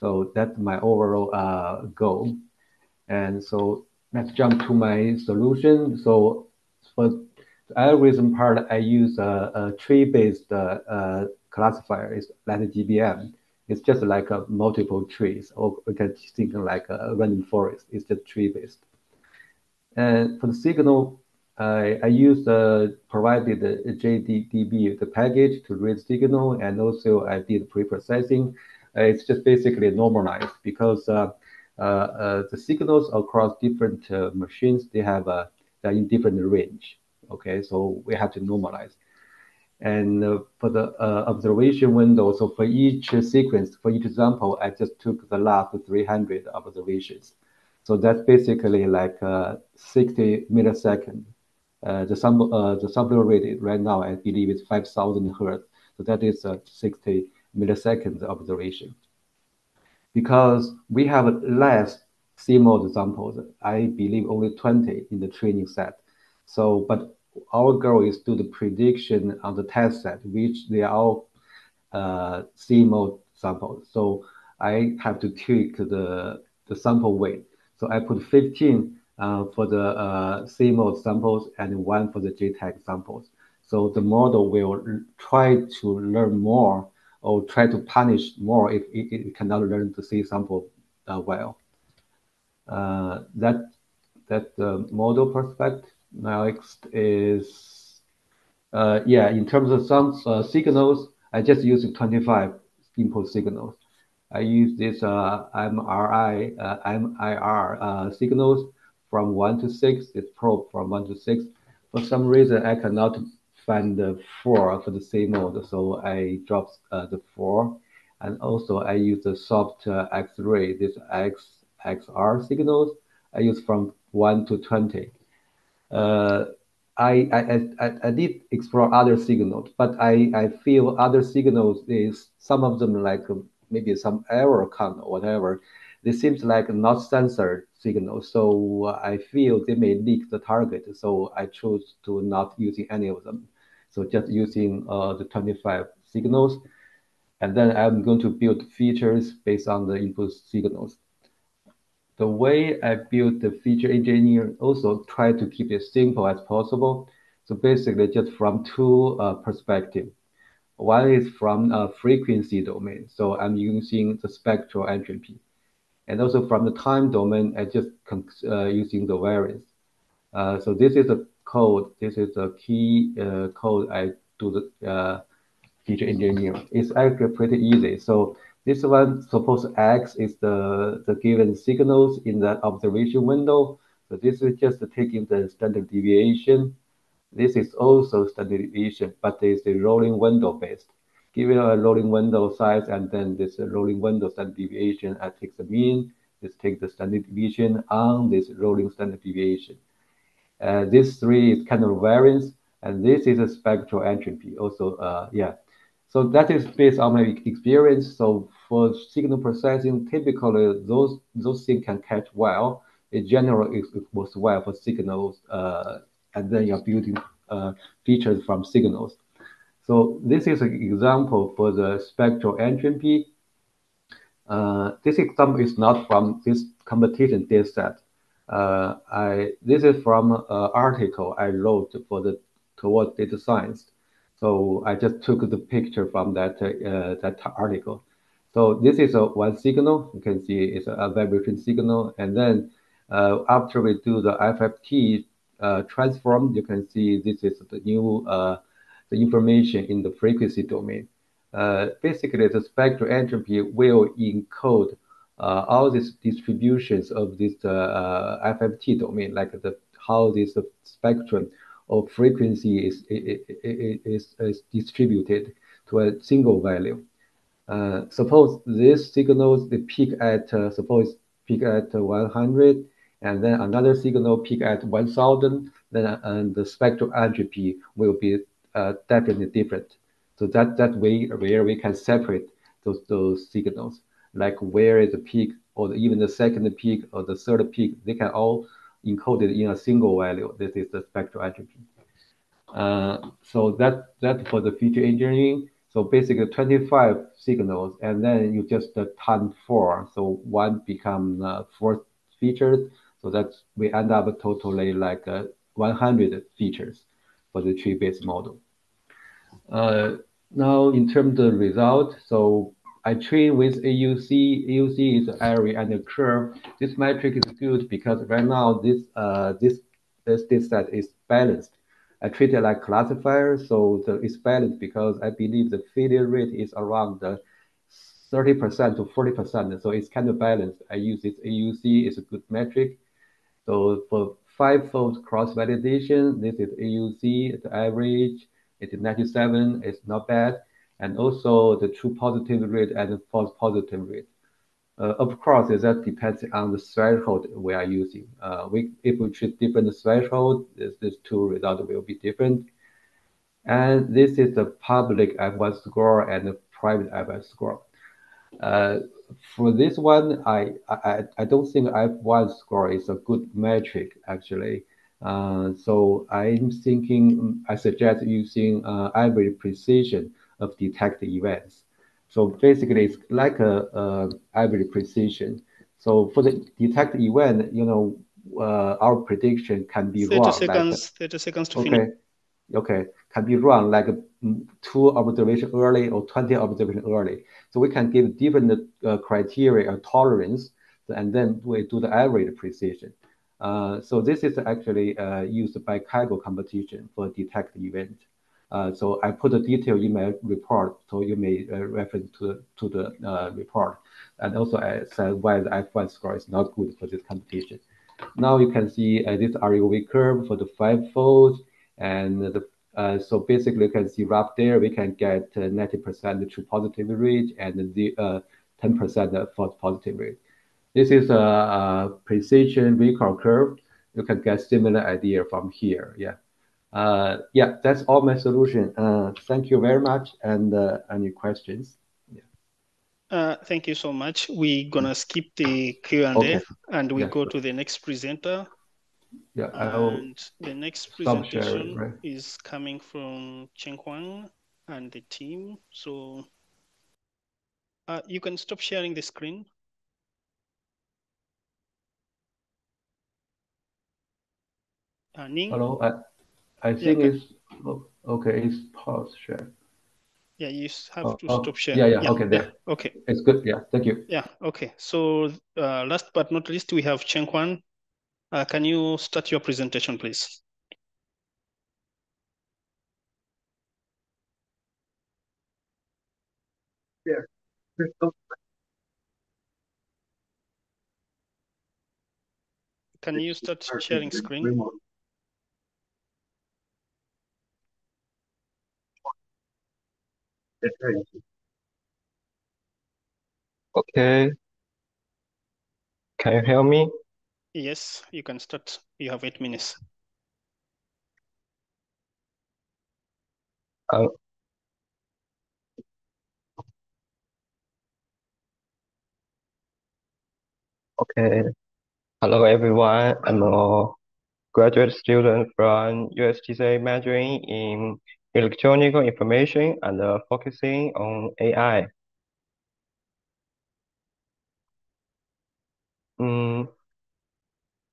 So that's my overall goal. And so let's jump to my solution. So for the algorithm part, I use a tree-based classifier. It's like a GBM. It's just like a multiple trees, or we can think like a random forest. It's just tree-based. And for the signal, I use provided the JDDB, the package to read signal, and also I did pre-processing. It's just basically normalized because the signals across different machines, they have they're in different range. Okay, so we have to normalize. And for the observation window, so for each sequence, for each example, I just took the last 300 observations. So that's basically like 60 milliseconds. The sample rate right now, I believe, is 5,000 hertz. So that is 60 milliseconds observation. Because we have less CMOS examples, I believe only 20 in the training set. So, but our goal is to do the prediction on the test set, which they are all CMOS sample. So I have to tweak the sample weight. So I put 15 for the C-mode samples and 1 for the J-TEXT samples. So the model will try to learn more or try to punish more if it cannot learn the C sample well. That's the model perspective. Next is, in terms of some signals, I just used 25 input signals. I use this MIR signals from 1 to 6, this probe from 1 to 6. For some reason, I cannot find the 4 for the same mode, so I dropped the 4. And also I use the soft X-ray, this XR signals. I use from 1 to 20. I did explore other signals, but I feel other signals is some of them like maybe some error count or whatever. They seems like not censored signals, so I feel they may leak the target. So I chose to not using any of them. So just using the 25 signals, and then I'm going to build features based on the input signals. The way I built the feature engineer also try to keep it simple as possible. So basically, just from two perspectives. One is from a frequency domain, so I'm using the spectral entropy. And also from the time domain, I just using the variance. So this is a code. This is a key code I do the feature engineering. It's actually pretty easy. So this one, suppose X is the given signals in the observation window. So this is just taking the standard deviation. This is also standard deviation, but it's a rolling window based. Given a rolling window size, and then this rolling window standard deviation, I take the mean, let's take the standard deviation on this rolling standard deviation. This 3 is kind of variance, and this is a spectral entropy also, So that is based on my experience. So for signal processing, typically those things can catch well. In general, it works well for signals, and then you're building features from signals. So this is an example for the spectral entropy. This example is not from this competition data set. This is from an article I wrote for the Towards Data Science. So I just took the picture from that article. So this is one signal. You can see it's a vibration signal. And then after we do the FFT transform, you can see this is the new the information in the frequency domain. Basically, the spectral entropy will encode all these distributions of this FFT domain, like how this spectrum or frequency is distributed to a single value. Suppose these signals they peak at 100, and then another signal peak at 1,000. Then and the spectral entropy will be definitely different. So that way where we can separate those signals, like where is the peak, or even the second peak or the third peak, they can all encoded in a single value. This is the spectral entropy. So that for the feature engineering. So basically 25 signals, and then you just time 4. So 1 become 4 features. So that we end up totally like 100 features for the tree-based model. Now, in terms of result, so I train with AUC. AUC is an area under curve. This metric is good because right now this data set is balanced. I treat it like classifier, so it's balanced because I believe the failure rate is around 30% to 40%. So it's kind of balanced. I use this AUC. It's a good metric. So for 5-fold cross-validation, this is AUC, the average, it's 97, it's not bad, and also the true positive rate and the false positive rate. Of course, that depends on the threshold we are using. If we choose different thresholds, these two results will be different. And this is the public F1 score and the private F1 score. For this one, I don't think F1 score is a good metric, actually. So I'm thinking, I suggest using average precision of detect events. So basically, it's like a ivory precision. So for the detect event, you know, our prediction can be wrong. 30 seconds to finish. Okay, can be wrong, like 2 observation early or 20 observation early. So we can give different criteria or tolerance, and then we do the average precision. So this is actually used by Kaggle competition for detect event. So I put the detail in my report, so you may reference to the report. And also I said why the F1 score is not good for this competition. Now you can see this ROV curve for the 5-fold. And so basically you can see up there, we can get 90% true positive rate and the 10% false positive rate. This is a precision recall curve. You can get similar idea from here, yeah. Yeah, that's all my solution. Thank you very much. And any questions? Yeah. Thank you so much. We're gonna skip the Q&A and we go to the next presenter. Yeah, the next presentation is coming from Cheng Quan and the team. So you can stop sharing the screen. Ning? Hello. I think it's okay. It's pause share. Yeah, you have to stop sharing. Yeah. Okay, there. Yeah, okay, it's good. Yeah, thank you. Yeah, okay. So last but not least, we have Cheng Quan. Can you start your presentation, please? Yeah. Can you start sharing screen? Okay. Can you hear me? Yes, you can start. You have 8 minutes. Okay. Hello, everyone. I'm a graduate student from USTC majoring in electronic information and focusing on AI.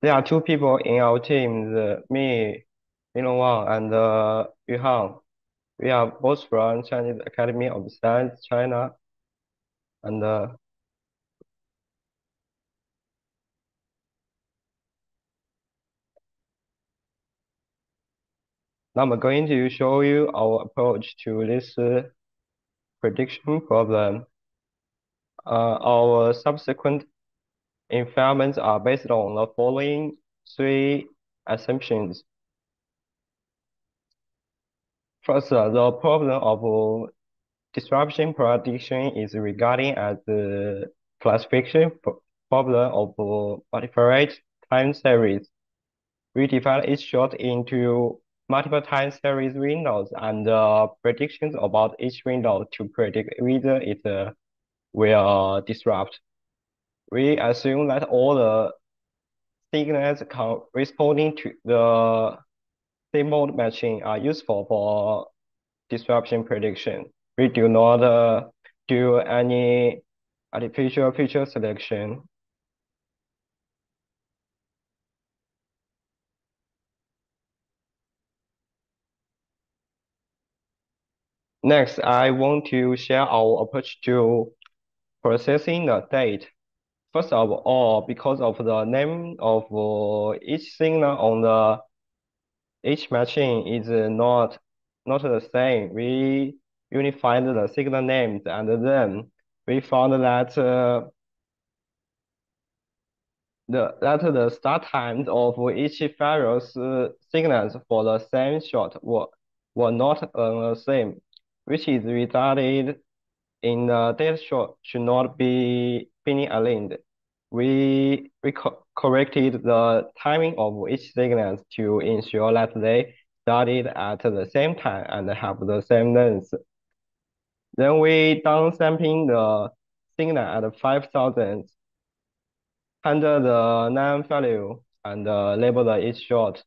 There are 2 people in our team, me, Yinong Wang, and Yu Han. We are both from Chinese Academy of Science, China. And now I'm going to show you our approach to this prediction problem. Our subsequent experiments are based on the following 3 assumptions. First, the problem of disruption prediction is regarding as the classification problem of multivariate time series. We divide each shot into multiple time series windows and predictions about each window to predict whether it will disrupt. We assume that all the signals corresponding to the C-mode matching are useful for disruption prediction. We do not do any artificial feature selection. Next, I want to share our approach to processing the data. First of all, because of the name of each signal on each machine is not the same, we unified the signal names, and then we found that the start times of each various signals for the same shot were not the same, which is regarded in the data shot should not be aligned. We corrected the timing of each signal to ensure that they started at the same time and have the same length. Then we downsampling the signal at 5,000 under the name value and label each shot,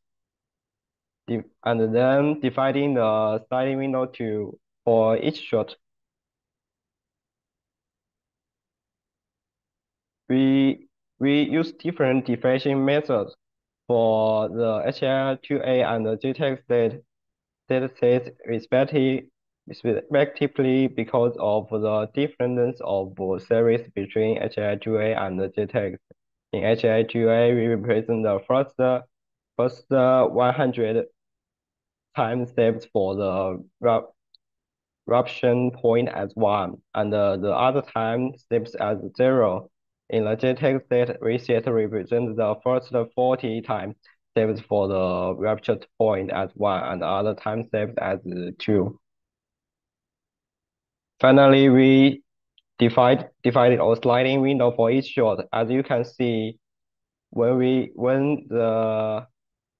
and then dividing the sliding window for each shot. we use different diffraction methods for the HL-2A and the J-TEXT datasets respectively because of the difference of series between HL-2A and the J-TEXT. In HL-2A, we represent the first 100 time steps for the rupture point as 1, and the other time steps as 0. In the J-TEXT set, reset represents the first 40 time steps for the rupture point as 1 and the other time steps as 2. Finally, we divided or sliding window for each shot. As you can see, when the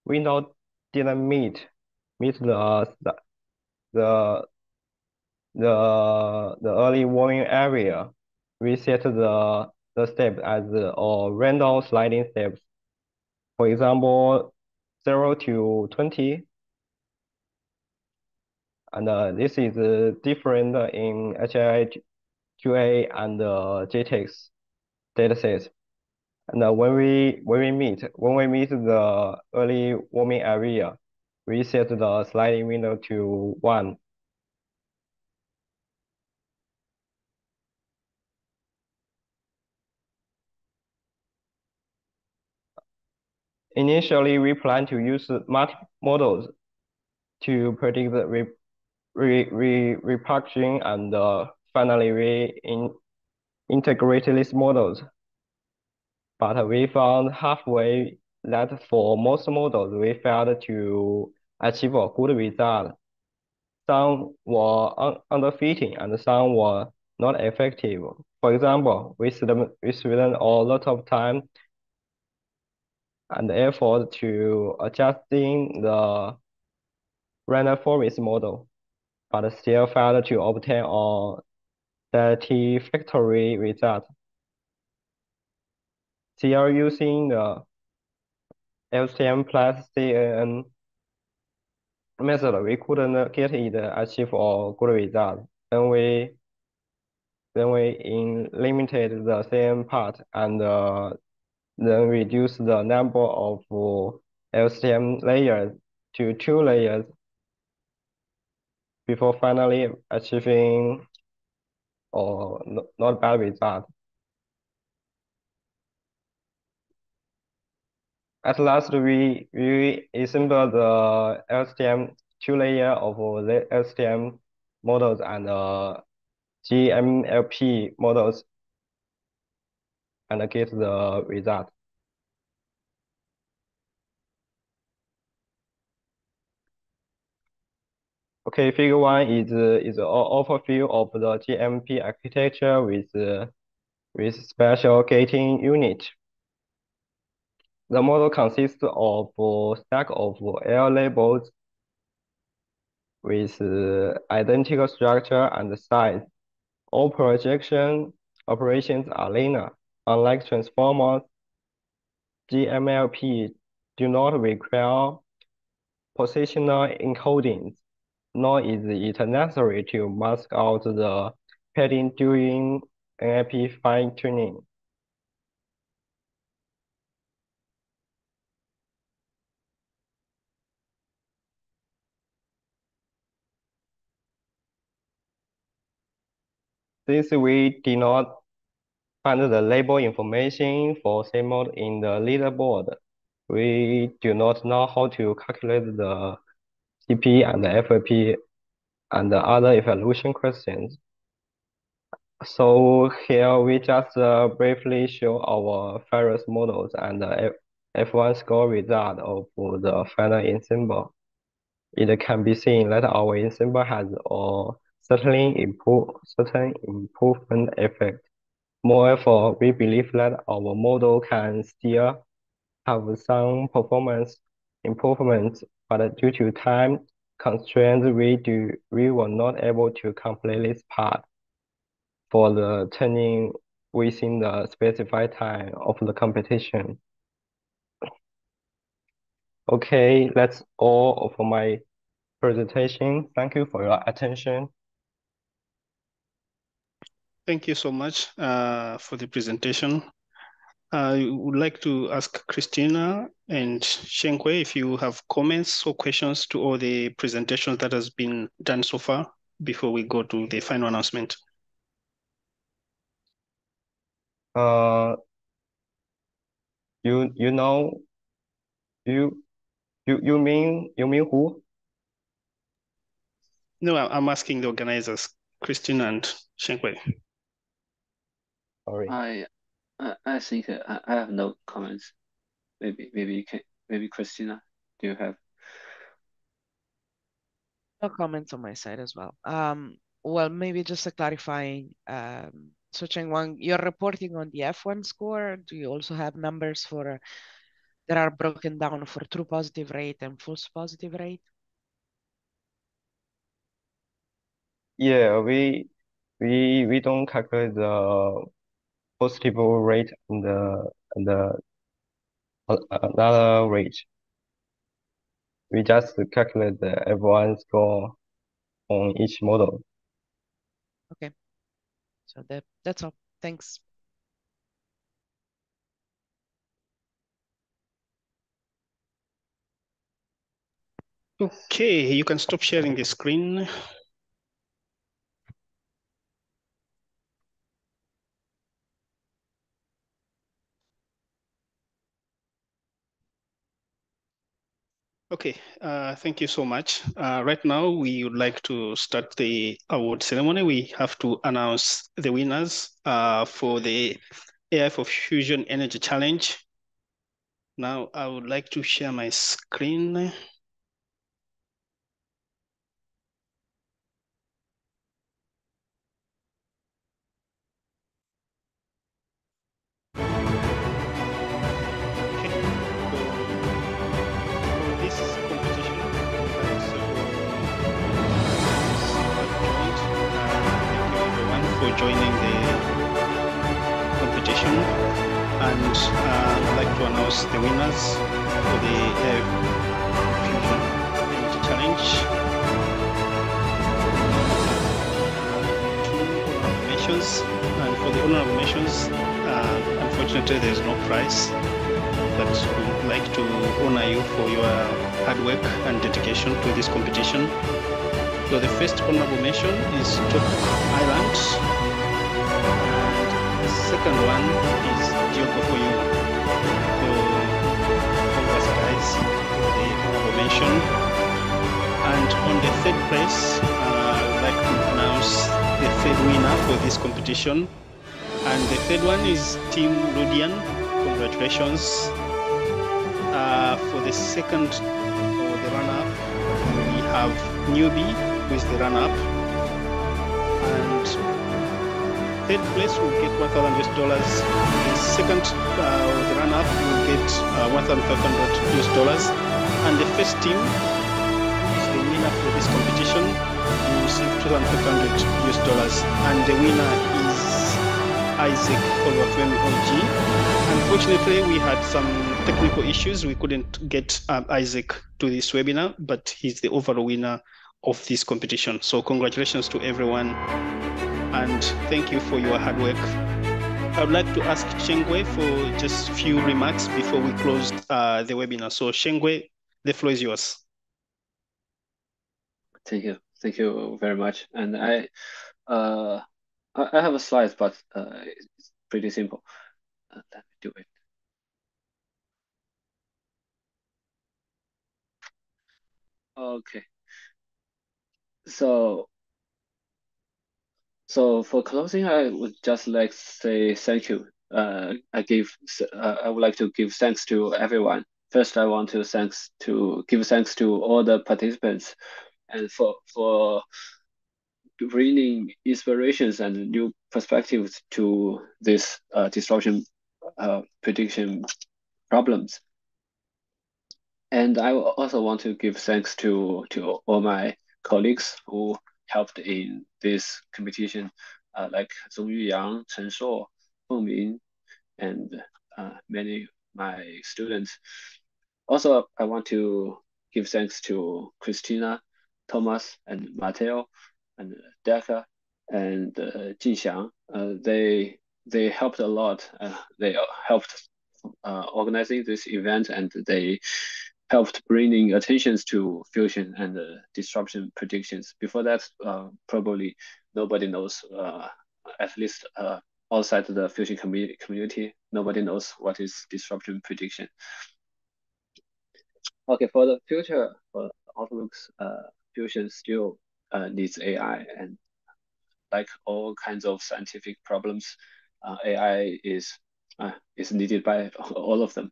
window didn't meet the early warning area, we set the step as or random sliding steps. For example, 0 to 20, and this is different in HL-2A and J-TEXT datasets. And when we meet the early warming area, we set the sliding window to 1. Initially, we plan to use multiple models to predict the repackaging, and finally we integrated these models. But we found halfway that for most models, we failed to achieve a good result. Some were underfitting and some were not effective. For example, we spent a lot of time and effort to adjusting the random forest model, but still failed to obtain a satisfactory result. Still using the LCM+CNN method, we couldn't get it achieve a good result. Then we limited the CN part and then reduce the number of LCM layers to 2 layers before finally achieving not bad result. At last, we assembled the LCM 2-layer of the LCM models and GMLP models and get the result. Okay, figure 1 is an overview of the GMP architecture with special gating unit. The model consists of a stack of L labels with identical structure and size. All projection operations are linear. Unlike transformers, GMLP do not require positional encodings, nor is it necessary to mask out the padding during NLP fine-tuning. Since we did not find the label information for C-Mod in the leaderboard, we do not know how to calculate the CP and the FAP and the other evaluation questions. So here we just briefly show our various models and the F1 score result of the final ensemble. It can be seen that our ensemble has a certain improvement effect. Moreover, we believe that our model can still have some performance improvements, but due to time constraints, we were not able to complete this part for the tuning within the specified time of the competition. Okay, that's all for my presentation. Thank you for your attention. Thank you so much for the presentation. I would like to ask Cristina and Zheng Wei if you have comments or questions to all the presentations that has been done so far before we go to the final announcement. You mean who? No, I'm asking the organizers, Cristina and Zheng Wei. Sorry. I think I have no comments. Maybe you can. Maybe Cristina, do you have? No comments on my side as well. Well, maybe just to clarify. So Cheng Wang, you're reporting on the F1 score. Do you also have numbers for that are broken down for true positive rate and false positive rate? Yeah, we don't calculate the positive rate and another rate. We just calculate the F1 score on each model. Okay, so that's all. Thanks. Okay, you can stop sharing the screen. Okay, thank you so much. Right now, we would like to start the award ceremony. We have to announce the winners for the AI for Fusion Energy Challenge. Now, I would like to share my screen. Joining the competition, and I'd like to announce the winners for the Fusion Energy Challenge. Two honorable mentions, and for the honorable mentions, unfortunately there is no prize, but we'd like to honor you for your hard work and dedication to this competition. So the first honorable mention is Top Island. The second one is Diogo for you. Congrats guys for the honorable mention. And on the third place, I would like to announce the third winner for this competition. And the third one is Team Ludian. Congratulations. For the second, or the runner-up, we have Newbie, who is the runner-up. And third place will get $1,000 US. The second, the runner-up will get $1,500 US. And the first team, is the winner for this competition, will receive $2,500 US. And the winner is Isaac Olufemi Oji. Unfortunately, we had some technical issues. We couldn't get Isaac to this webinar, but he's the overall winner of this competition. So congratulations to everyone. And thank you for your hard work. I would like to ask Zheng Wei for just a few remarks before we close the webinar. So Zheng Wei, the floor is yours. Thank you very much. And I have a slide, but it's pretty simple. Let me do it. Okay. So for closing, I would just like to say thank you. I would like to give thanks to everyone. First, I want to give thanks to all the participants, and for bringing inspirations and new perspectives to this disruption prediction problems. And I also want to give thanks to all my colleagues who helped in this competition, like Zong-Yu Yang, Chenshuo, Feng Ming, and many of my students. Also, I want to give thanks to Cristina, Thomas, and Matteo, and Deca, and Jin Xiang. They they helped a lot. They helped organizing this event, and they helped bringing attentions to fusion and disruption predictions. Before that, probably nobody knows, at least outside the fusion community, nobody knows what is disruption prediction. Okay, for the future, for outlooks, fusion still needs AI, and like all kinds of scientific problems, AI is needed by all of them.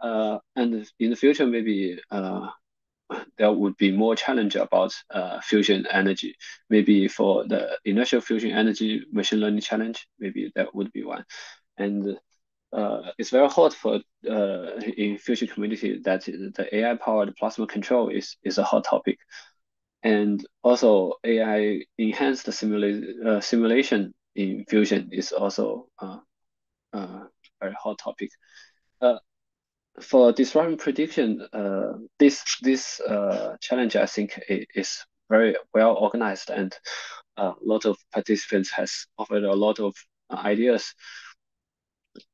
And in the future, maybe there would be more challenge about fusion energy. Maybe for the inertial fusion energy machine learning challenge, maybe that would be one. And it's very hot for in fusion community that the AI-powered plasma control is a hot topic. And also AI enhanced simulation in fusion is also very hot topic. For disruption prediction, this challenge I think is very well organized, and a lot of participants has offered a lot of ideas.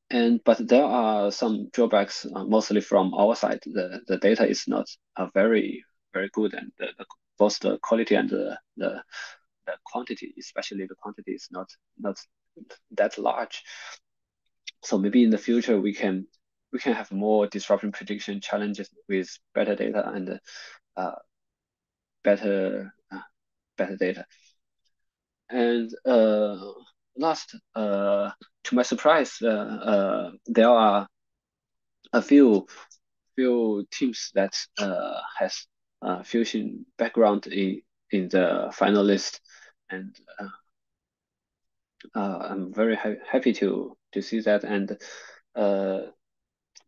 But there are some drawbacks, mostly from our side. The data is not very good, and both the quality and the quantity, especially the quantity, is not that large. So maybe in the future we can have more disruption prediction challenges with better data and better data. And last, to my surprise, there are a few teams that has fusion background in the final list, and I'm very happy to see that. And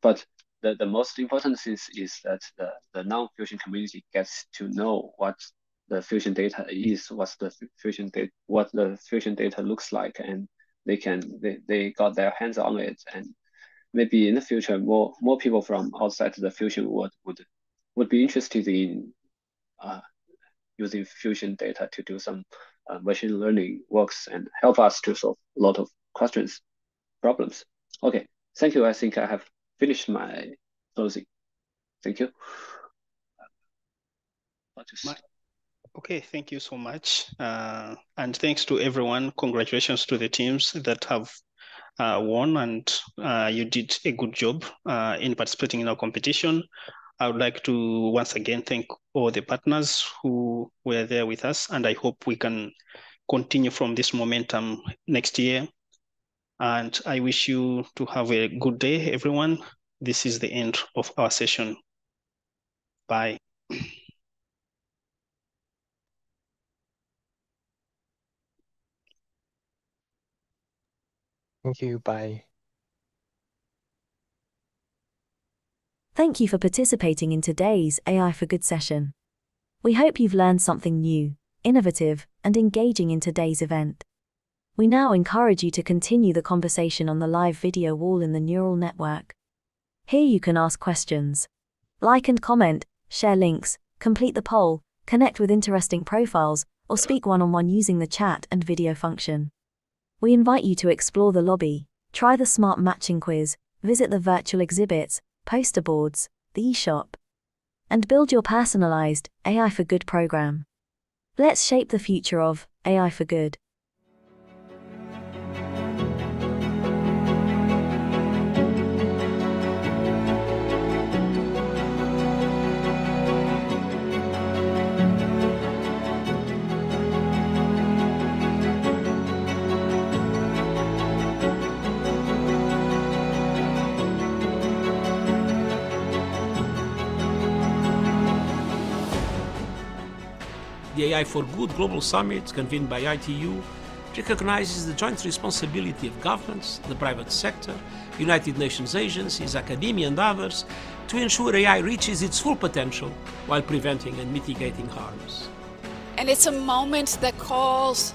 but the most important thing is that the non-fusion community gets to know what the fusion data is, what the fusion data looks like, and they got their hands on it. And maybe in the future, more people from outside the fusion world would be interested in using fusion data to do some machine learning works and help us to solve a lot of problems. Okay, thank you. I think I have finished my closing. Thank you. Okay, thank you so much. And thanks to everyone. Congratulations to the teams that have won, and you did a good job in participating in our competition. I would like to once again thank all the partners who were there with us, and I hope we can continue from this momentum next year. And I wish you to have a good day, everyone. This is the end of our session. Bye. Thank you. Bye. Thank you for participating in today's AI for Good session. We hope you've learned something new, innovative, and engaging in today's event. We now encourage you to continue the conversation on the live video wall in the neural network. Here you can ask questions, like and comment, share links, complete the poll, connect with interesting profiles, or speak one-on-one using the chat and video function. We invite you to explore the lobby, try the smart matching quiz, visit the virtual exhibits, poster boards, the eShop, and build your personalized AI for Good program. Let's shape the future of AI for Good. The AI for Good Global Summit, convened by ITU, recognizes the joint responsibility of governments, the private sector, United Nations agencies, academia and others to ensure AI reaches its full potential while preventing and mitigating harms. And it's a moment that calls